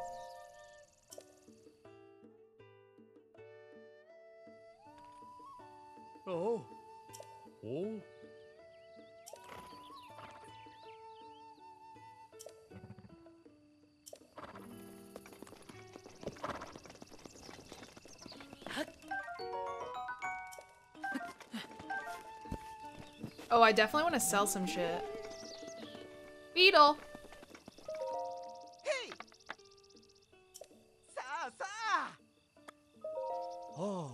Oh. Oh. Oh, I definitely want to sell some shit. Beetle! Hey! Sa, sa! Oh.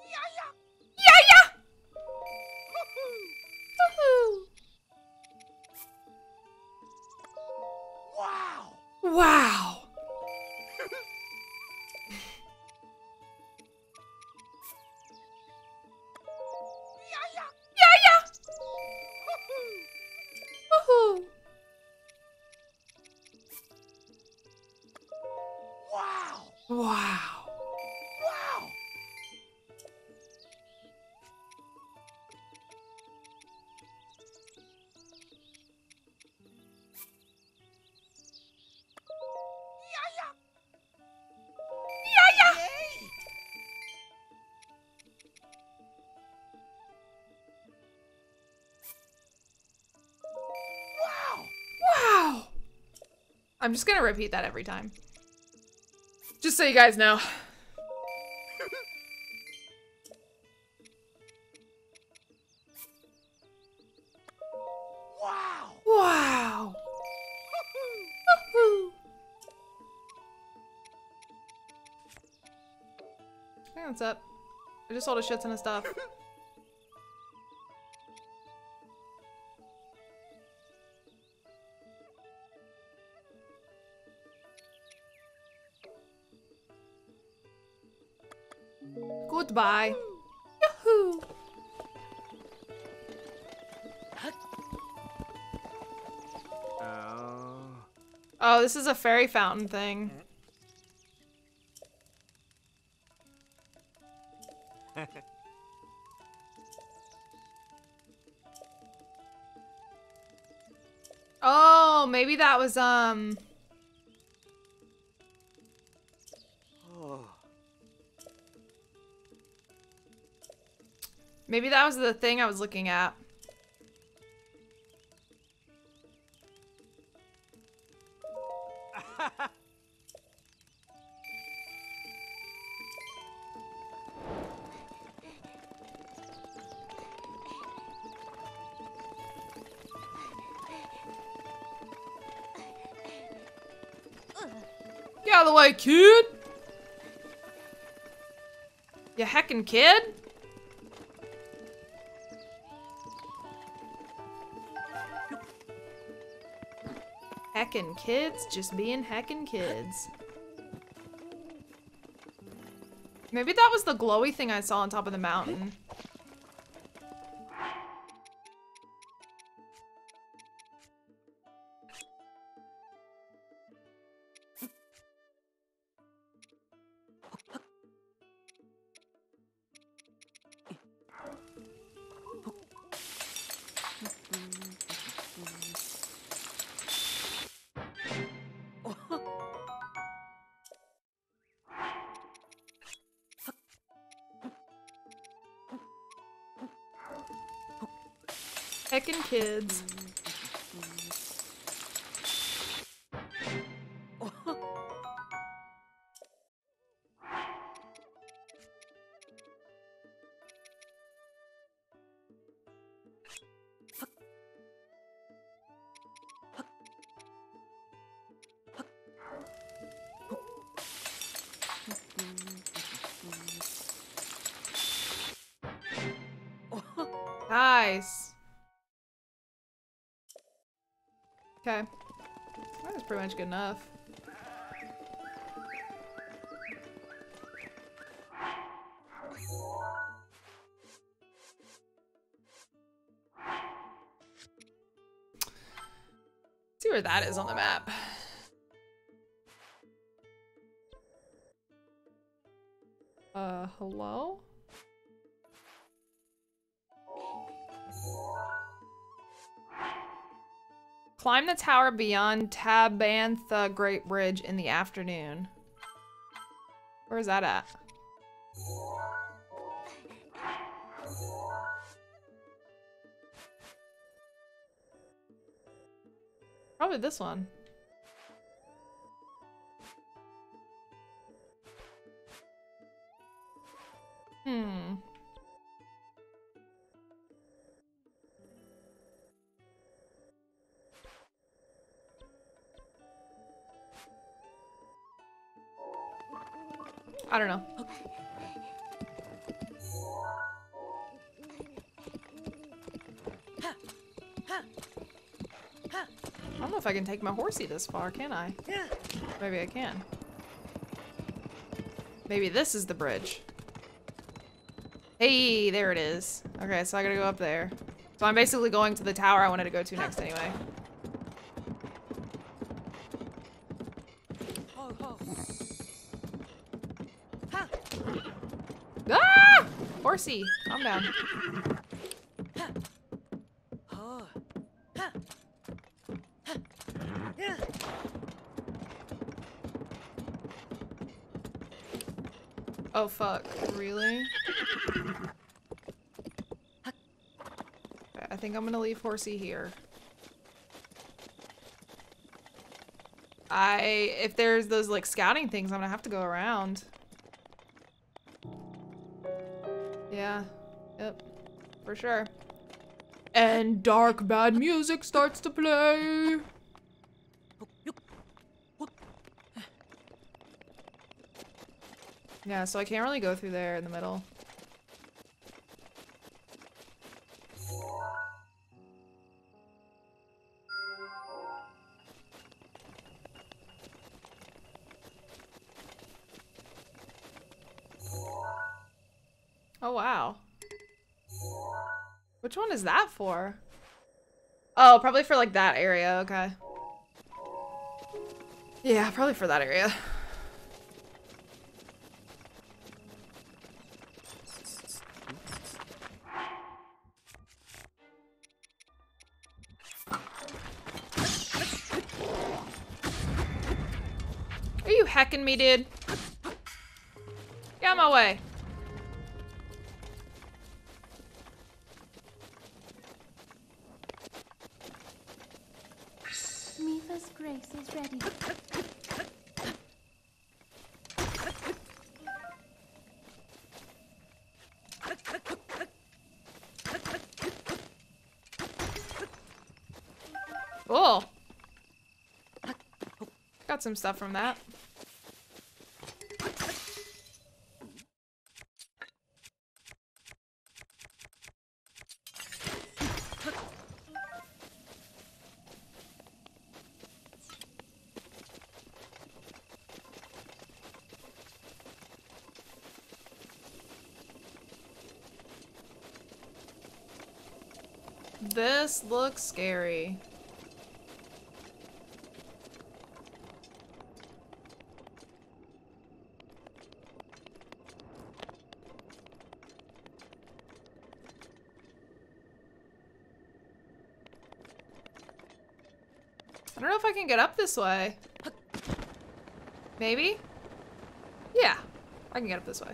Yeah, yeah! Yeah, yeah! Woohoo! Wow! Wow! I'm just gonna repeat that every time. Just so you guys know. Wow! Wow! Woohoo! That's up. I just sold a shit ton of stuff. Goodbye. Yahoo! Oh, this is a fairy fountain thing. Oh, maybe that was, maybe that was the thing I was looking at. Get out of the way, kid! You heckin' kid? Heckin' kids, just being heckin' kids. Maybe that was the glowy thing I saw on top of the mountain. Heckin' kids. Nice. Okay. That was pretty much good enough. See where that is on the map. Hello? Climb the tower beyond Tabantha Great Bridge in the afternoon. Where is that at? Probably this one. Hmm. I don't know. I don't know if I can take my horsey this far, can I? Yeah. Maybe I can. Maybe this is the bridge. Hey, there it is. Okay, so I gotta go up there. So I'm basically going to the tower I wanted to go to next anyway. Horsey, calm down. Oh fuck, really? I think I'm gonna leave Horsey here. If there's those like scouting things, I'm gonna have to go around. Yeah, yep, for sure. And dark bad music starts to play. Yeah, so I can't really go through there in the middle. Oh, wow. Which one is that for? Oh, probably for like that area, okay. Yeah, probably for that area. Are you hecking me, dude? Get out of my way. Mifa's grace is ready. Oh, got some stuff from that. This looks scary. I don't know if I can get up this way. Maybe? Yeah, I can get up this way.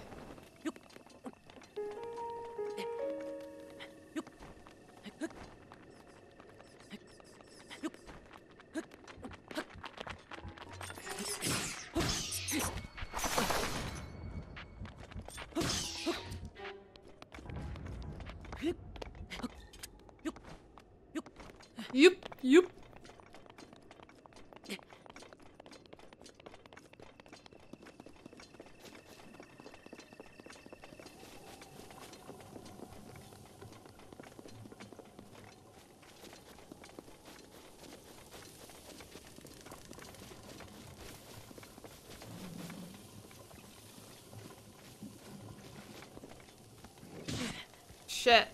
Shit.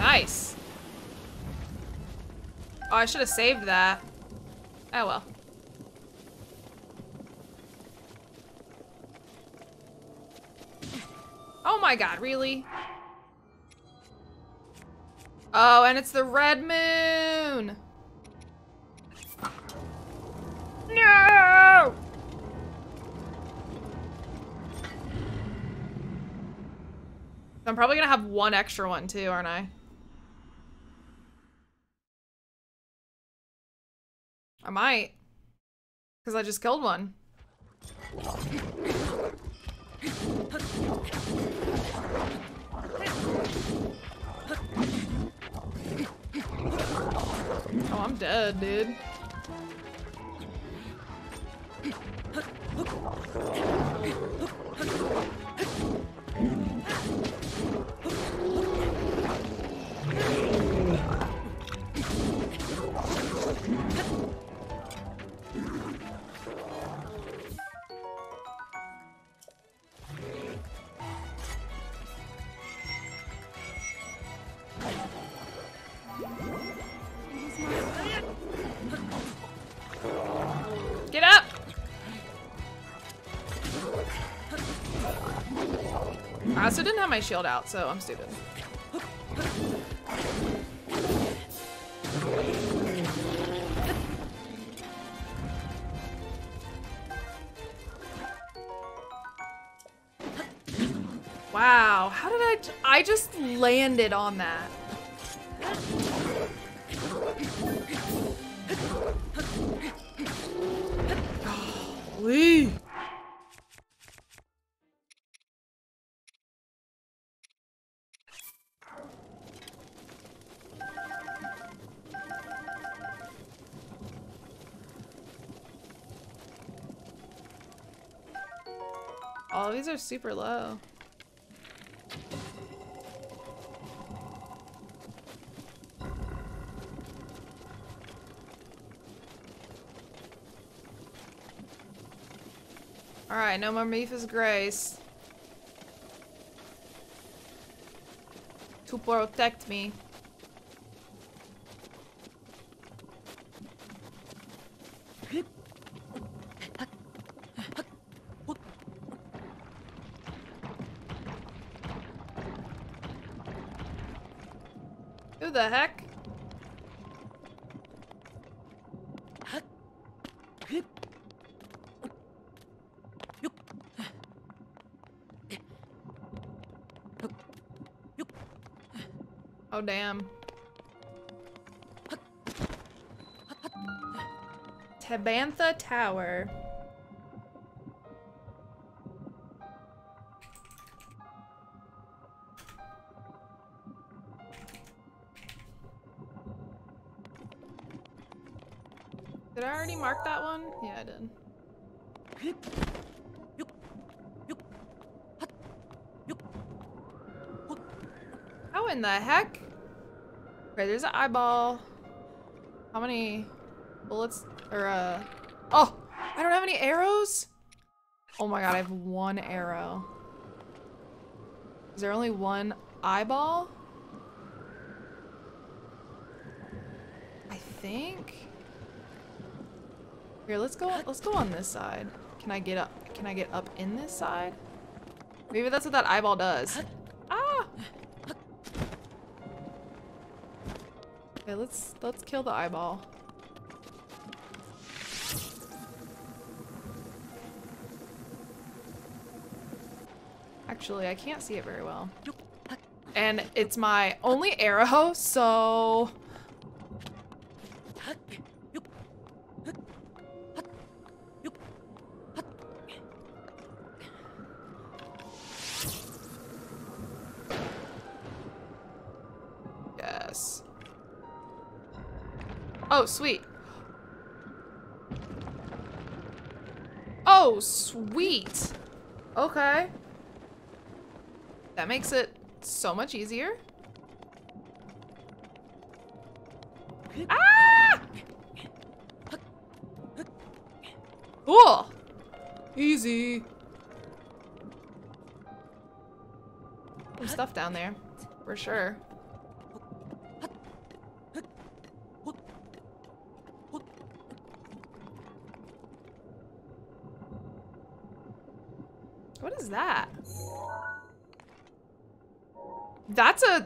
Nice. Oh, I should have saved that. Oh well. Oh my god, really? Oh, and it's the red moon! No! I'm probably gonna have one extra one too, aren't I? I might, because I just killed one. Oh, I'm dead, dude. My shield out, so I'm stupid. Wow, how did I just landed on that. Golly. Oh, these are super low. Alright, no more Mephi's Grace. To protect me. Who the heck? Oh, damn. Tabantha Tower. Did I already mark that one? Yeah, I did. How in the heck? Okay, there's an eyeball. How many bullets or oh, I don't have any arrows? Oh my god, I have one arrow. Is there only one eyeball? I think. Here, let's go on this side. Can I get up? Can I get up in this side? Maybe that's what that eyeball does. Ah! Okay, let's kill the eyeball. Actually, I can't see it very well. And it's my only arrow, so... Oh, sweet. Oh, sweet. Okay. That makes it so much easier. Ah! Cool. Easy. Some stuff down there, for sure. That?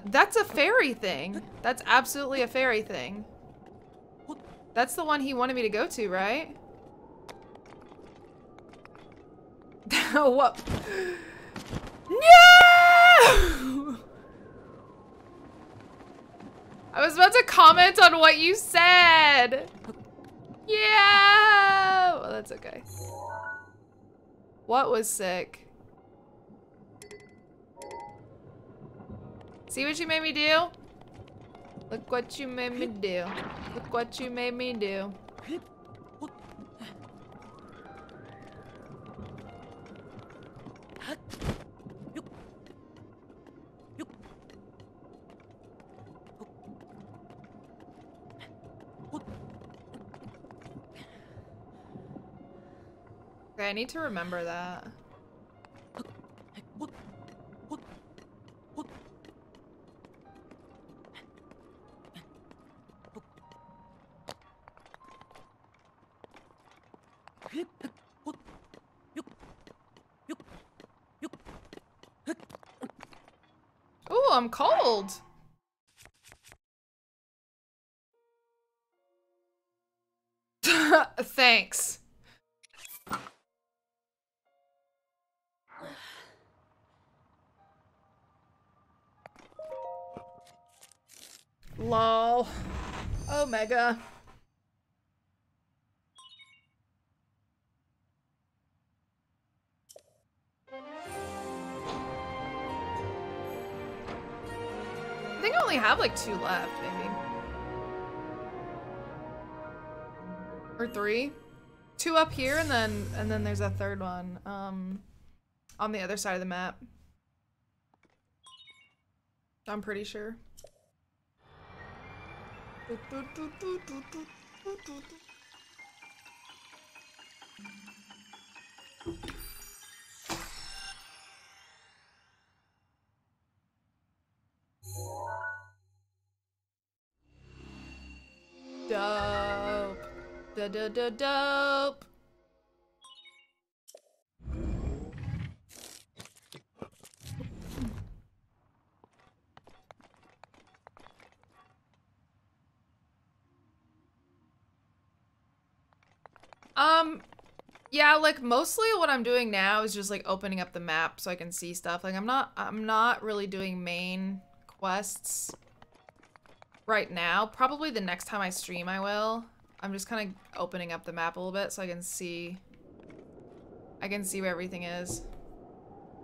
That's a fairy thing. That's absolutely a fairy thing. That's the one he wanted me to go to, right? What? No! I was about to comment on what you said. Yeah. Well, that's okay. What was sick? See what you made me do? Look what you made me do. Look what you made me do. Okay, I need to remember that. I'm cold. Thanks. Lol. Omega. I think I only have like 2 left, maybe. Or 3. 2 up here and then there's a 3rd one. On the other side of the map. I'm pretty sure. Dope. Dope. Yeah, like mostly what I'm doing now is just like opening up the map so I can see stuff. Like I'm not really doing main quests right now. Probably the next time I stream I will. I'm just kind of opening up the map a little bit so I can see where everything is.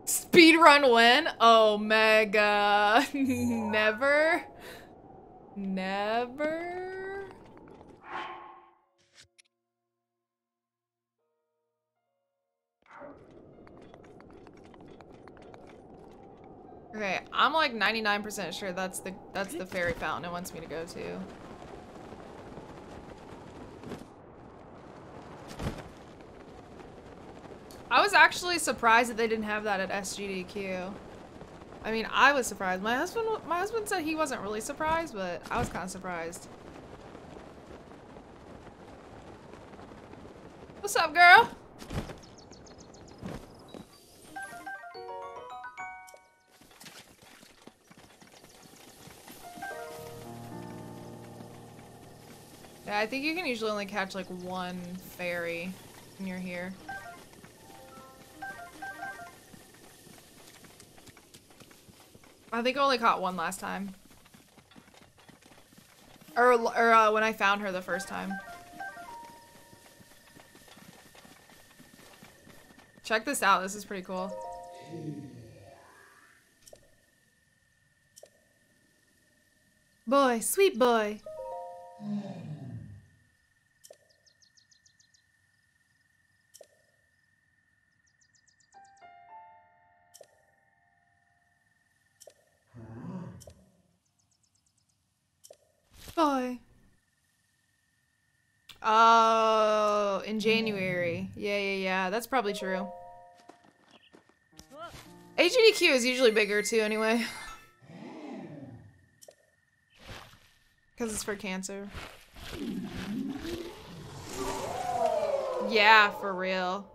Speedrun win? Omega. Never. Never. Okay, I'm like 99% sure that's the fairy fountain it wants me to go to. I was actually surprised that they didn't have that at SGDQ. I mean, I was surprised. My husband said he wasn't really surprised, but I was kind of surprised. What's up, girl? Yeah, I think you can usually only catch like 1 fairy when you're here. I think I only caught 1 last time. Or when I found her the first time. Check this out, this is pretty cool. Boy, sweet boy. Boy. Oh, in January. Yeah. That's probably true. HDQ is usually bigger too, anyway. Because it's for cancer. Yeah, for real.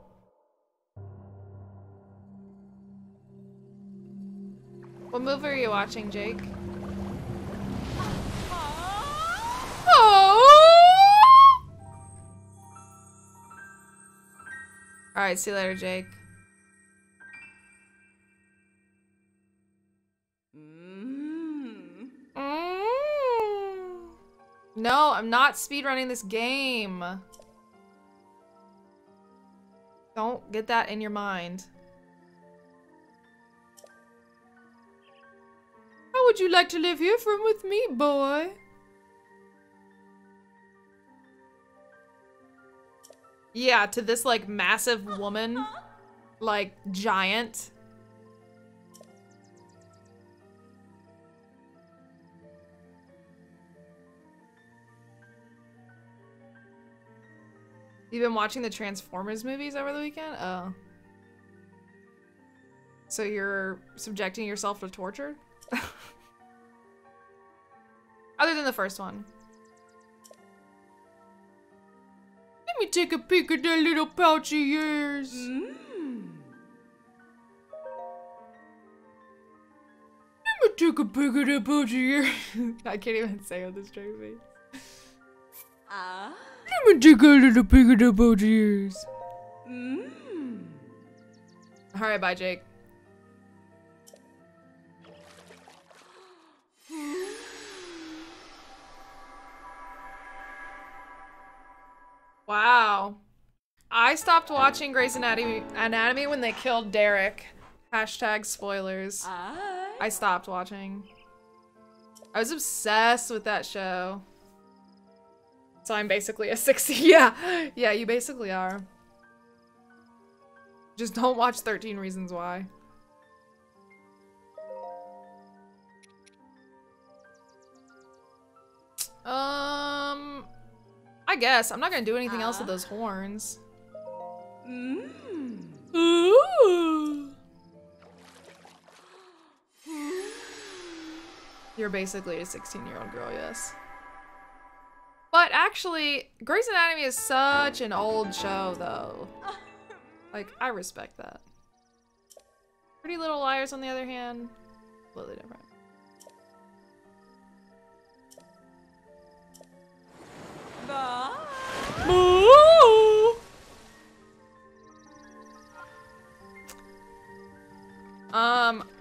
What movie are you watching, Jake? Oh! Alright, see you later, Jake. No, I'm not speedrunning this game. Don't get that in your mind. How would you like to live here from with me, boy? Yeah, to this, like, massive woman. Like, giant. You've been watching the Transformers movies over the weekend? Oh. So you're subjecting yourself to torture? Other than the first one. Let me take a peek at that little pouch of yours. Let me take a peek at that pouch of yours. I can't even say what this joke means. Ah. Let me take a little peek at the pouch of yours. Alright, bye, Jake. Wow. I stopped watching Grey's Anatomy when they killed Derek. Hashtag spoilers. I stopped watching. I was obsessed with that show. So I'm basically a 60. Yeah. Yeah, you basically are. Just don't watch 13 Reasons Why. I guess. I'm not gonna do anything else with those horns. Ooh. You're basically a 16-year-old girl, yes. But actually, Grey's Anatomy is such an old show, though. Like, I respect that. Pretty Little Liars, on the other hand, completely different.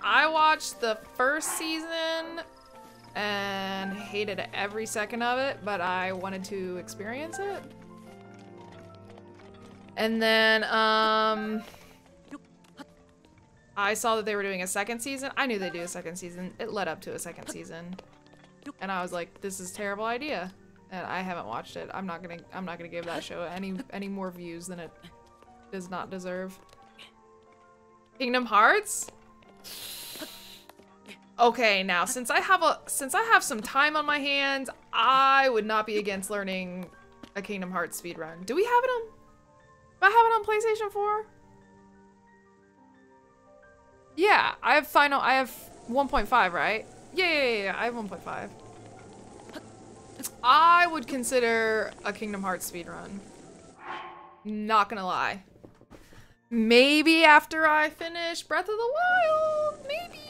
I watched the first season and hated every second of it, but I wanted to experience it. And then, I saw that they were doing a second season. I knew they'd do a second season. It led up to a second season. And I was like, this is a terrible idea. And I haven't watched it. I'm not gonna give that show any more views than it does not deserve. Kingdom Hearts? Okay, now since I have some time on my hands, I would not be against learning a Kingdom Hearts speedrun. Do we have it on? Do I have it on PlayStation 4? Yeah, I have 1.5, right? Yeah, I have 1.5. I would consider a Kingdom Hearts speedrun. Not gonna lie. Maybe after I finish Breath of the Wild, maybe.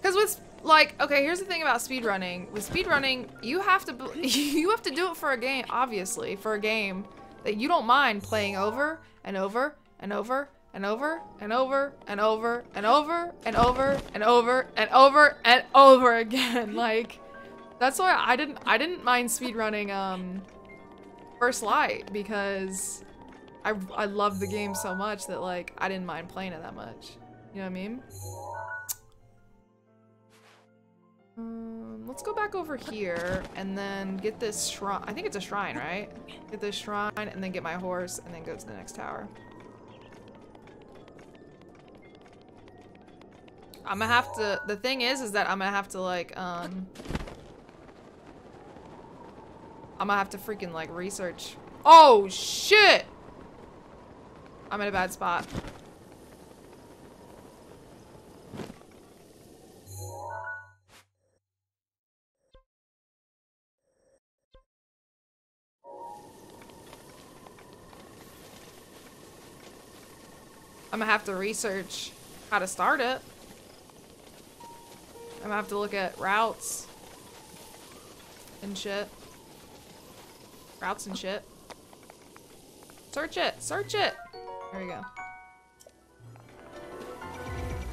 Because with, like, okay, here's the thing about speedrunning. With speedrunning, you have to do it for a game, obviously, for a game that you don't mind playing over and over and over and over and over and over and over and over and over and over and over again, like. That's why I didn't mind speedrunning First Light, because I loved the game so much that, like, I didn't mind playing it that much. You know what I mean? Let's go back over here and then get this shrine. I think it's a shrine, right? Get this shrine and then get my horse and then go to the next tower. I'm gonna have to, the thing is that I'm gonna have to, like, I'm gonna have to freaking, like, research. Oh, shit! I'm in a bad spot. I'm gonna have to research how to start it. I'm gonna have to look at routes and shit. Routes and shit. Search it! Search it! There we go.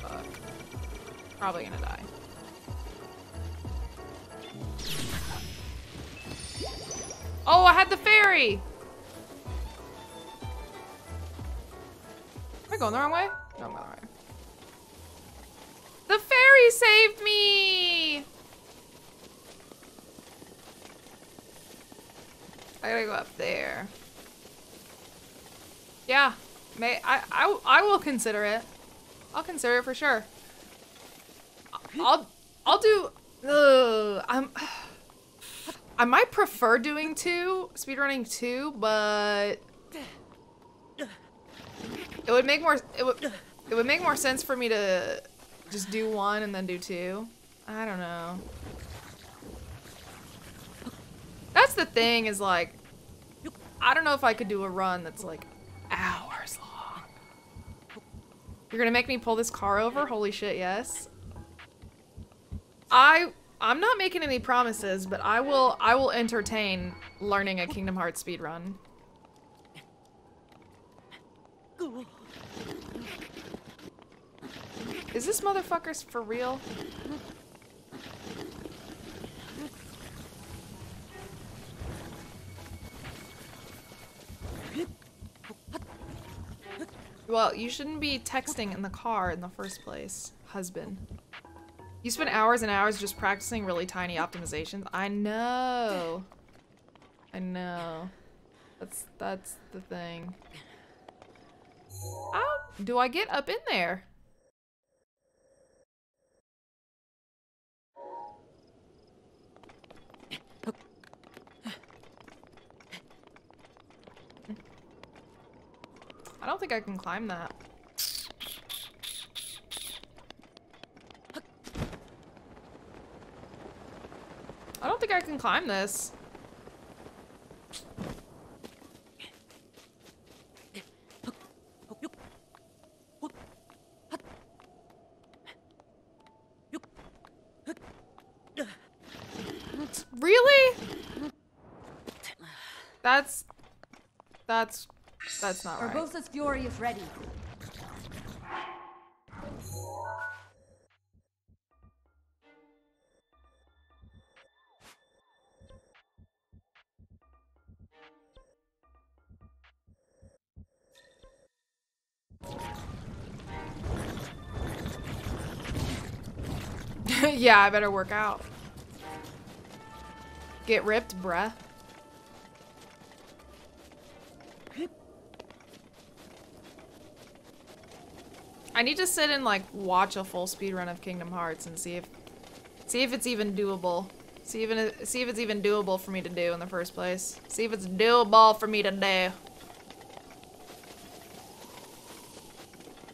Fuck. Probably gonna die. Oh, I had the fairy! Am I going the wrong way? No, I'm going the wrong way. The fairy saved me! I gotta go up there. Yeah, I will consider it. I'll consider it for sure. I'll do. I might prefer doing speedrunning two, but it would make more sense for me to just do one and then do two. I don't know. That's the thing, is, like, I don't know if I could do a run that's, like, hours long. You're gonna make me pull this car over? Holy shit, yes. I'm not making any promises, but I will entertain learning a Kingdom Hearts speedrun. Is this motherfucker for real? Well, you shouldn't be texting in the car in the first place, husband. You spend hours and hours just practicing really tiny optimizations. I know. I know. That's the thing. How do I get up in there? I don't think I can climb that. I don't think I can climb this. Really? That's not right. Urbosa's fury is ready. Yeah, I better work out. Get ripped, bruh. I need to sit and like watch a full speedrun of Kingdom Hearts and see if it's even doable. See if it's even doable for me to do in the first place. See if it's doable for me to do.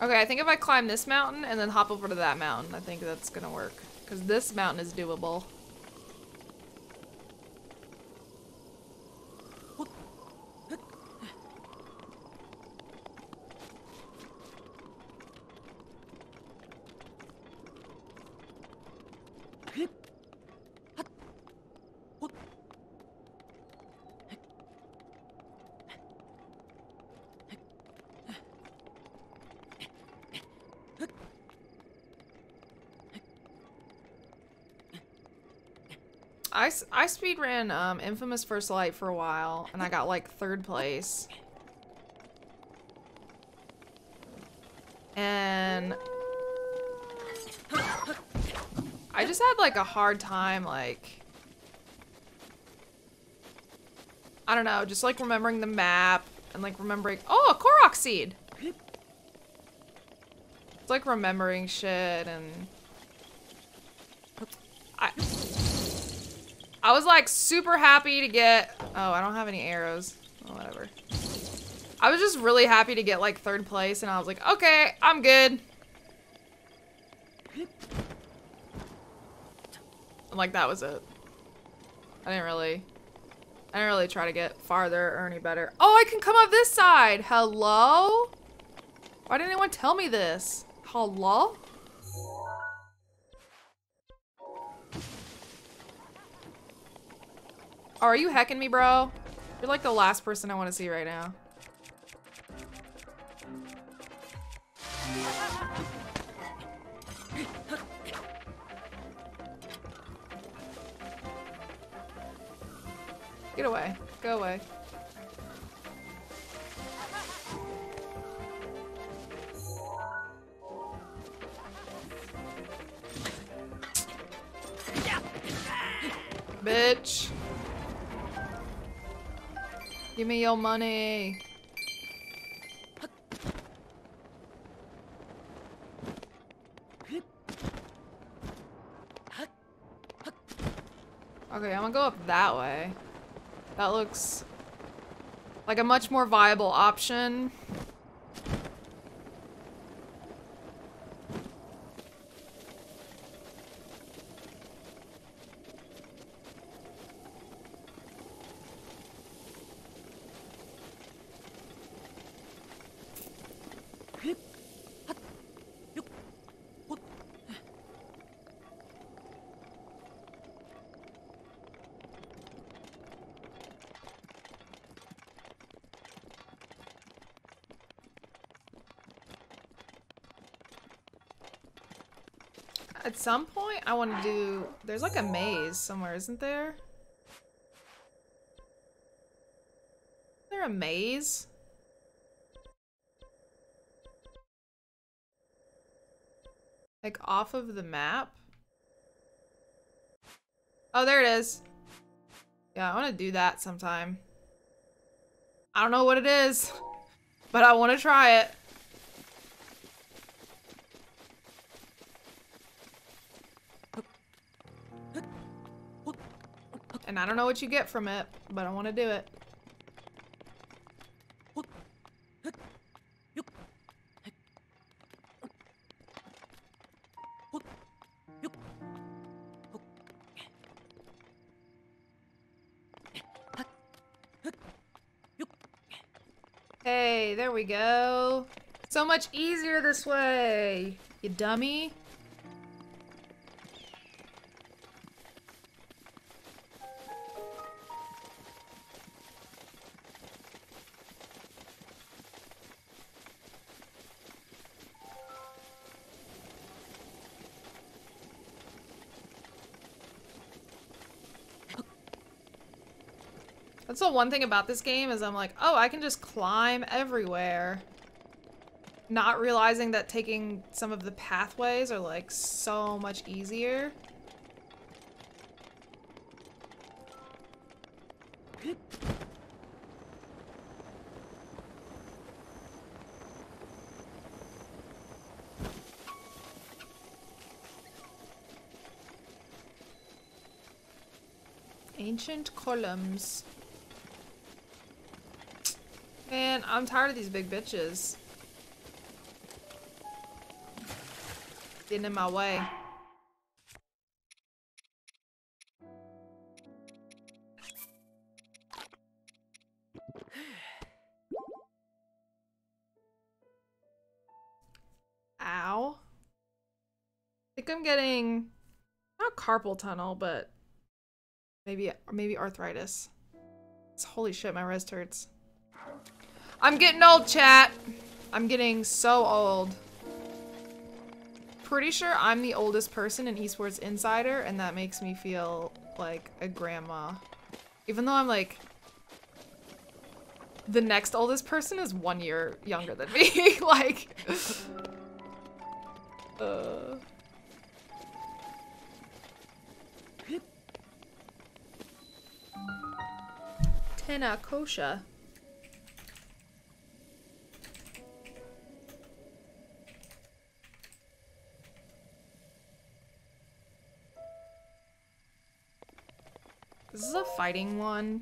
Okay, I think if I climb this mountain and then hop over to that mountain, I think that's gonna work. Because this mountain is doable. I speedran Infamous First Light for a while, and I got like third place. And I just had like a hard time, like I don't know, just like remembering the map and like remembering. Oh, a Korok seed. It's like remembering shit and. I was like super happy to get, oh, I don't have any arrows. Oh, whatever. I was just really happy to get like third place and I was like, okay, I'm good. And like that was it. I didn't really try to get farther or any better. Oh, I can come up this side. Hello? Why didn't anyone tell me this? Hello? Oh, are you hecking me, bro? You're like the last person I want to see right now. Get away. Go away. Bitch. Give me your money. Okay, I'm gonna go up that way. That looks like a much more viable option. At some point, I want to do. There's like a maze somewhere, isn't there? Is there a maze? Like off of the map? Oh, there it is. Yeah, I want to do that sometime. I don't know what it is, but I want to try it. And I don't know what you get from it, but I want to do it. Hey, there we go. So much easier this way, you dummy. That's the one thing about this game is I'm like, oh, I can just climb everywhere. Not realizing that taking some of the pathways are like so much easier. Ancient columns. Man, I'm tired of these big bitches. Getting in my way. Ow. I think I'm getting not carpal tunnel, but maybe arthritis. Holy shit, my wrist hurts. I'm getting old, chat. I'm getting so old. Pretty sure I'm the oldest person in Esports Insider, and that makes me feel like a grandma. Even though I'm like... The next oldest person is 1 year younger than me. Like... Tenakosha. This is a fighting one.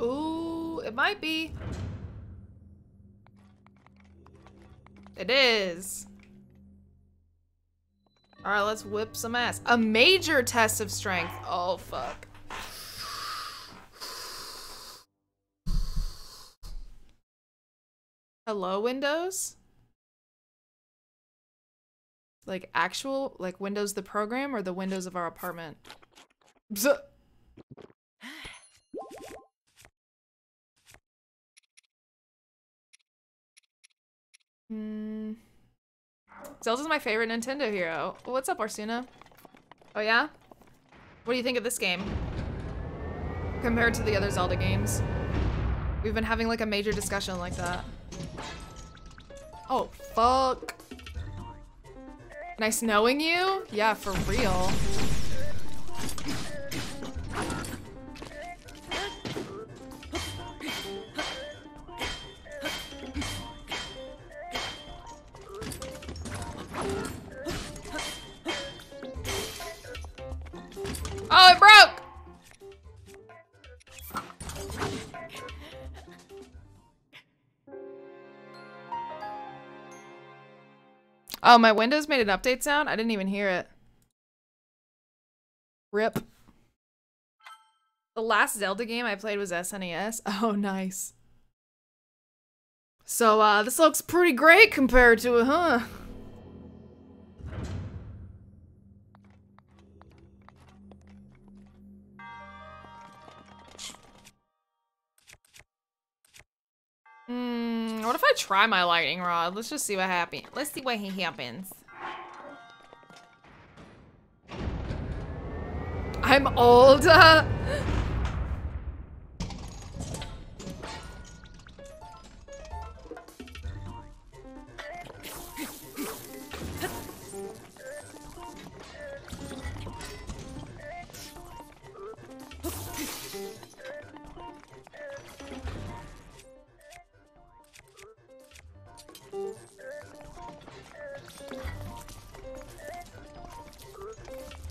Ooh, it might be. It is. All right, let's whip some ass. A major test of strength. Oh, fuck. Hello, Windows? Like actual, like Windows the program or the windows of our apartment? Bzz. Zelda's my favorite Nintendo hero. What's up, Arsuna? Oh yeah? What do you think of this game? Compared to the other Zelda games? We've been having like a major discussion like that. Oh, fuck. Nice knowing you? Yeah, for real. Oh, it broke! Oh, my Windows made an update sound? I didn't even hear it. RIP. The last Zelda game I played was SNES. Oh, nice. So, this looks pretty great compared to it, huh? Hmm, what if I try my lightning rod? Let's just see what happens. Let's see what happens. I'm older!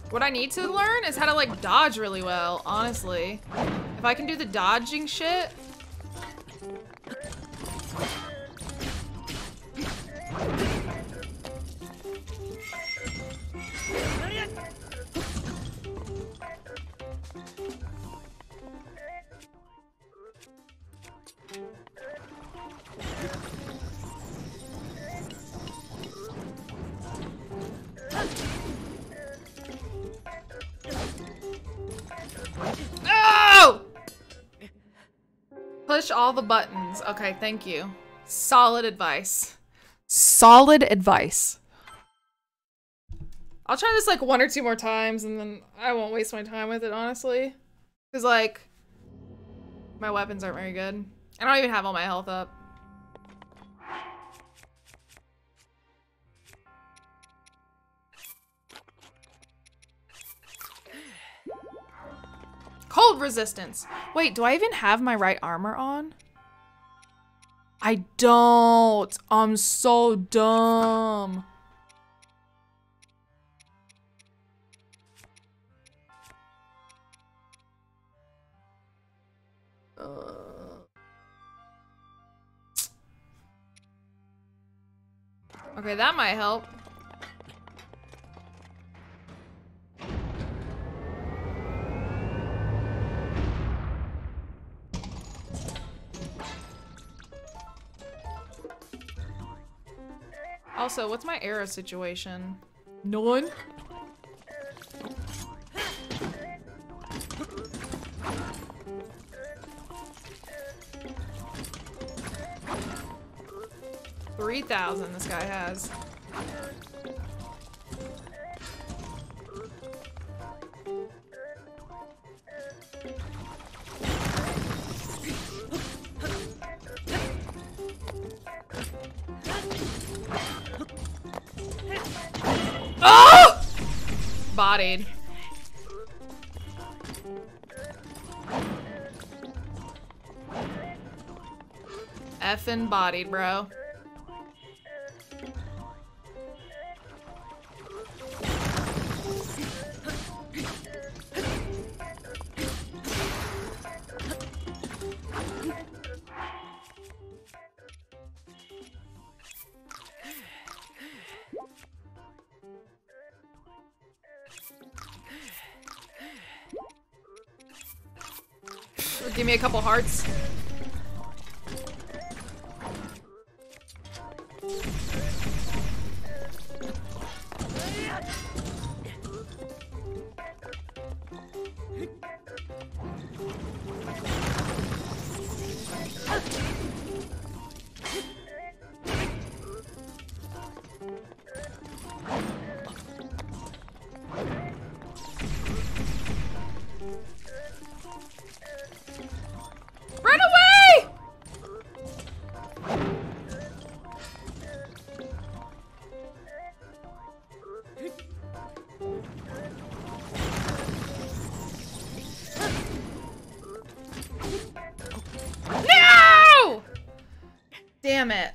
What I need to learn is how to, like, dodge really well, honestly. If I can do the dodging shit... all the buttons. Okay, thank you. Solid advice. Solid advice. I'll try this like one or two more times and then I won't waste my time with it, honestly. Because, like, my weapons aren't very good. I don't even have all my health up. Cold resistance! Wait, do I even have my right armor on? I don't! I'm so dumb! Okay, that might help. Also, what's my arrow situation? None? $3,000 this guy has. Bodied. Effing bodied, bro. Give me a couple hearts. Damn it.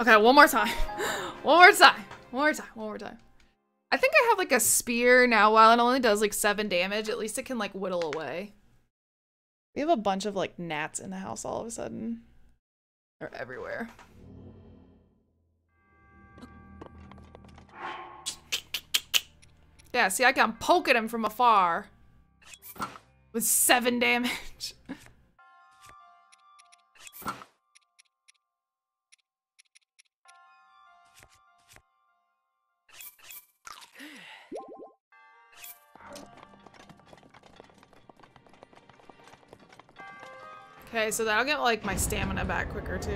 Okay, one more time. One more time. One more time. One more time. I think I have like a spear now. While it only does like 7 damage, at least it can like whittle away. We have a bunch of like gnats in the house all of a sudden. They're everywhere. Yeah, see, I can poke at him from afar with 7 damage. Okay, so that'll get like my stamina back quicker too.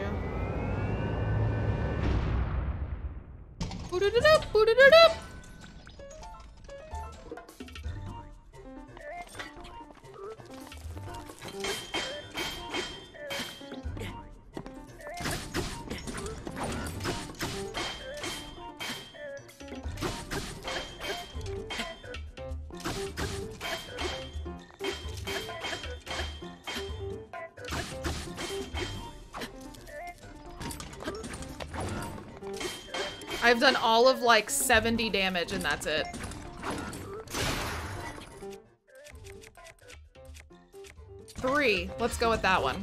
Boo-do-do-doop, boo-do-do-doop. I've done all of like 70 damage and that's it. Three. Let's go with that one.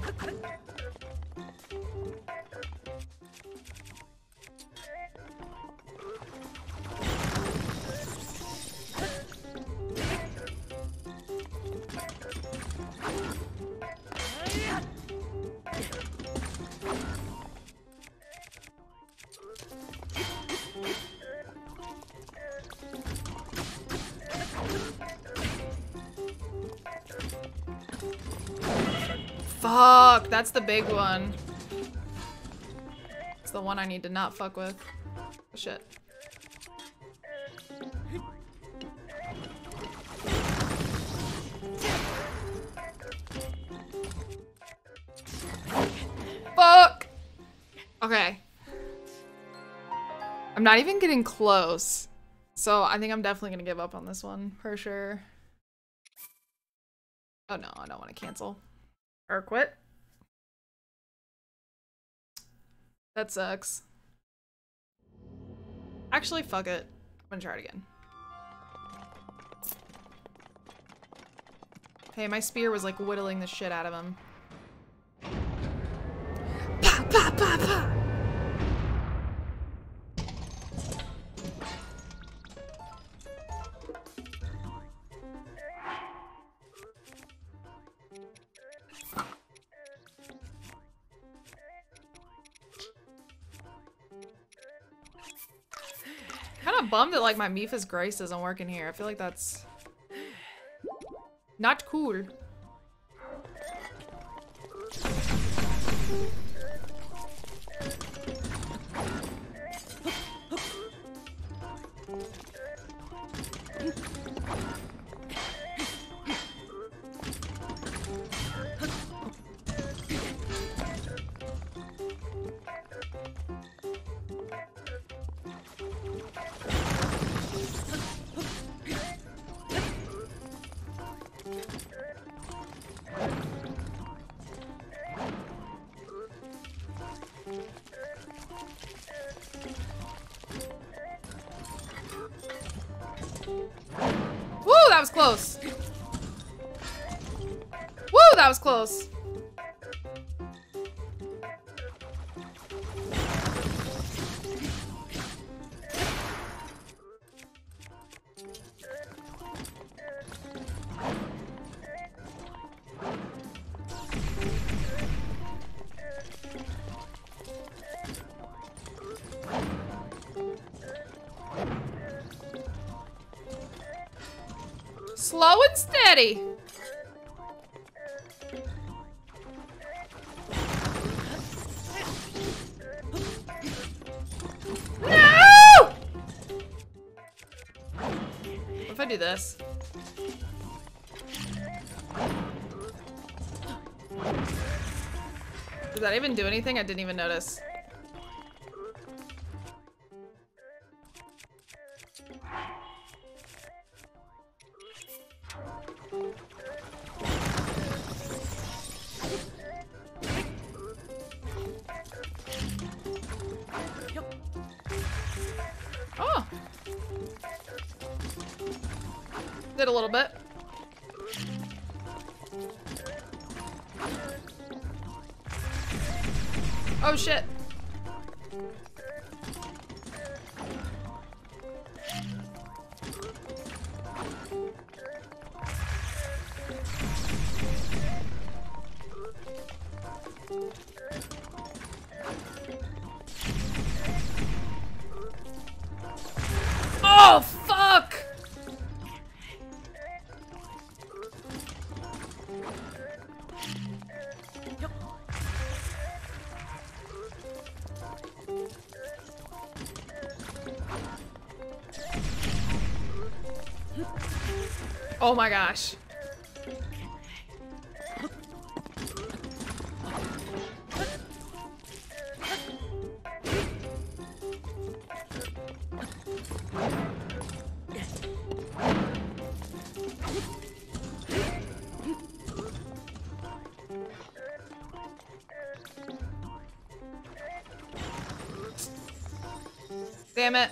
That's the big one. It's the one I need to not fuck with. Shit. Fuck! Okay. I'm not even getting close. So I think I'm definitely gonna give up on this one, for sure. Oh no, I don't want to cancel. Or quit. That sucks. Actually, fuck it. I'm gonna try it again. Hey, my spear was like whittling the shit out of him. Pa, pa, pa, pa. Bummed that like my Mipha's Grace isn't working here. I feel like that's not cool. That was close. Slow and steady. Do this. Did that even do anything? I didn't even notice. Oh my gosh. Damn it.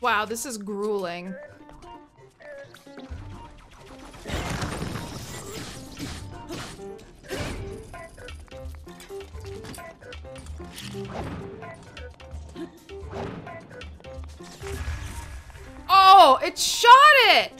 Wow, this is grueling. Oh, it shot it!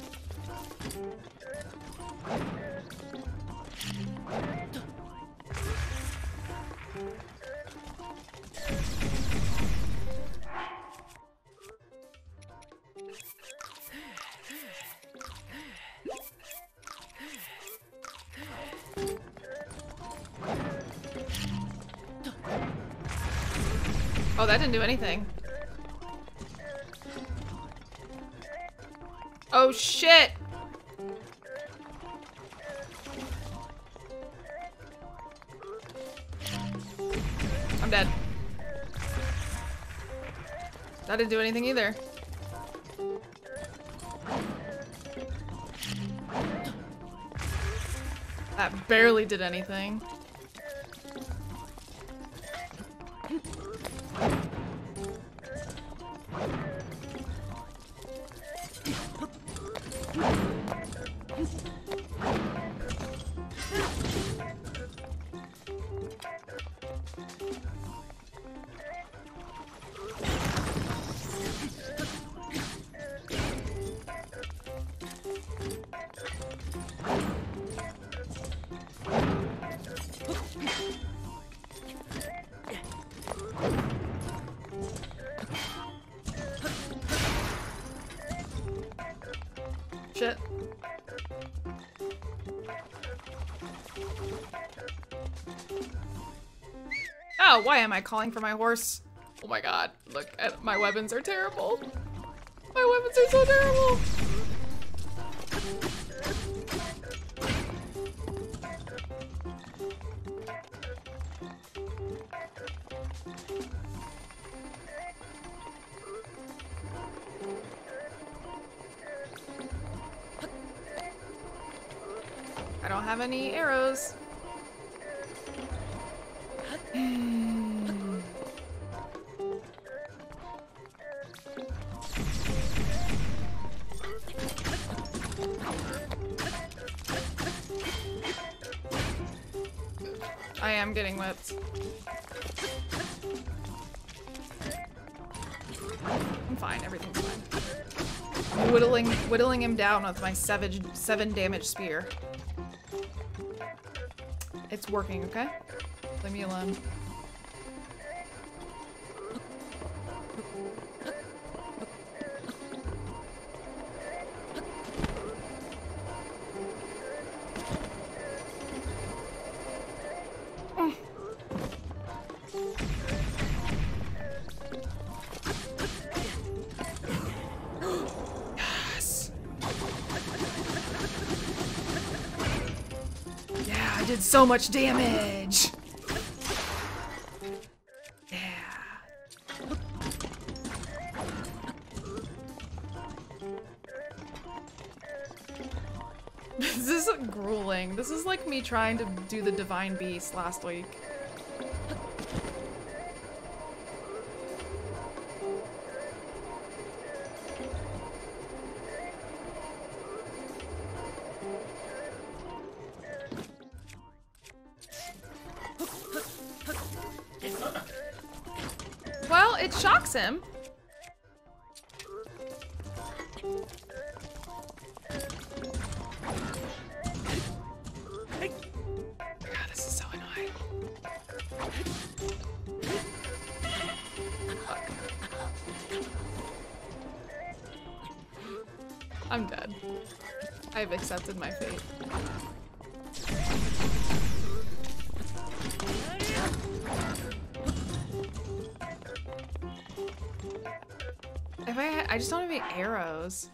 Oh, that didn't do anything. Oh, shit! I'm dead. That didn't do anything either. That barely did anything. Why am I calling for my horse? Oh my god, look at my weapons are terrible. My weapons are so terrible. I don't have any arrows. I'm getting whipped. I'm fine, everything's fine. I'm whittling him down with my savage 7 damage spear. It's working, okay? Leave me alone. So much damage. Yeah. This is grueling. This is like me trying to do the Divine Beast last week. Him. God, this is so annoying. Fuck. I'm dead. I've accepted my fate. If I just don't have any arrows.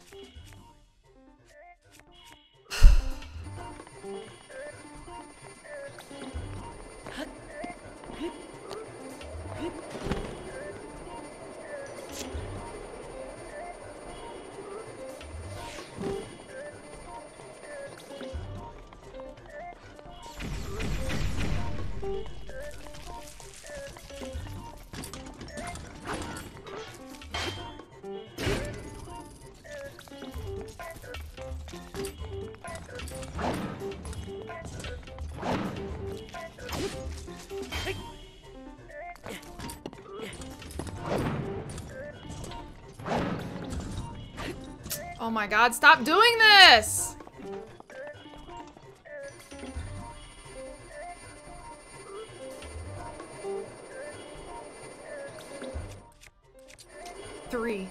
Oh my god, stop doing this! Three.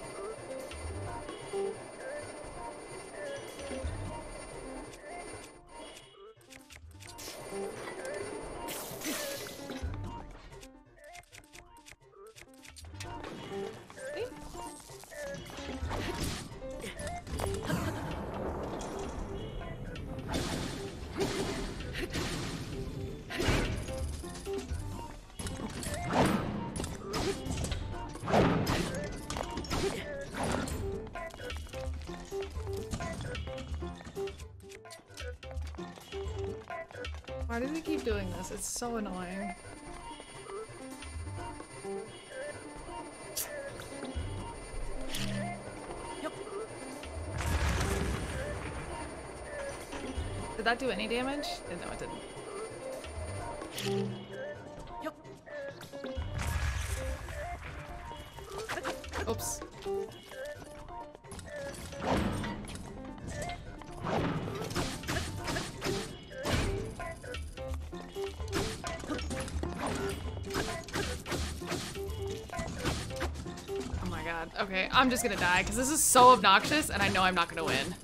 Why do we keep doing this? It's so annoying. Yep. Did that do any damage? No, it didn't. Yep. Oops. Okay, I'm just gonna die because this is so obnoxious and I know I'm not gonna win.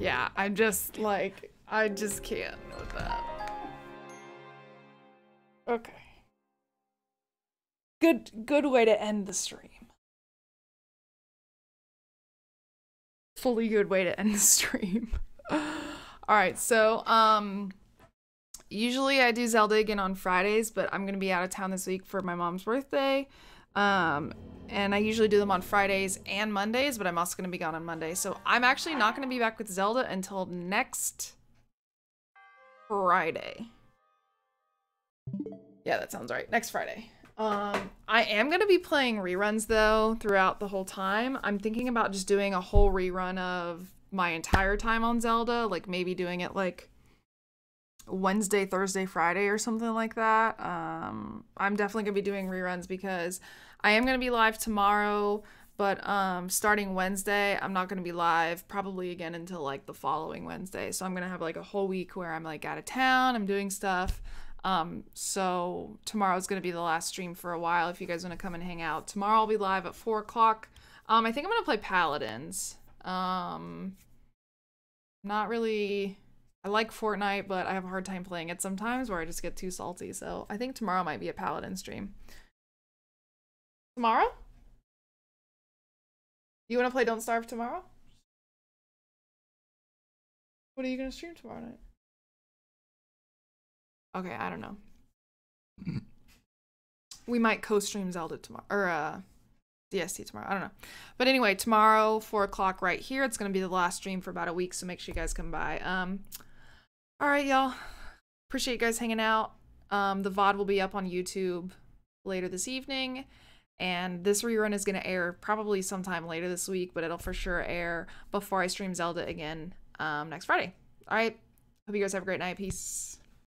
Yeah, I'm just like, I just can't with that. Okay. Good way to end the stream. Fully good way to end the stream. Alright, so, usually I do Zelda again on Fridays, but I'm gonna be out of town this week for my mom's birthday. And I usually do them on Fridays and Mondays, but I'm also going to be gone on Monday. So I'm actually not going to be back with Zelda until next Friday. Yeah, that sounds right. Next Friday. I am going to be playing reruns though throughout the whole time. I'm thinking about just doing a whole rerun of my entire time on Zelda, like maybe doing it like Wednesday, Thursday, Friday or something like that. I'm definitely going to be doing reruns because I am going to be live tomorrow, but starting Wednesday, I'm not going to be live probably again until like the following Wednesday. So I'm going to have like a whole week where I'm like out of town, I'm doing stuff. So tomorrow's going to be the last stream for a while if you guys want to come and hang out. Tomorrow I'll be live at 4 o'clock. I think I'm going to play Paladins. Not really... I like Fortnite, but I have a hard time playing it sometimes where I just get too salty. So I think tomorrow might be a Paladin stream. Tomorrow? You want to play Don't Starve tomorrow? What are you going to stream tomorrow night? Okay, I don't know. We might co-stream Zelda tomorrow, or DST tomorrow. I don't know. But anyway, tomorrow, 4 o'clock right here. It's going to be the last stream for about a week, so make sure you guys come by. All right, y'all. Appreciate you guys hanging out. The VOD will be up on YouTube later this evening. And this rerun is going to air probably sometime later this week, but it'll for sure air before I stream Zelda again next Friday. All right. Hope you guys have a great night. Peace.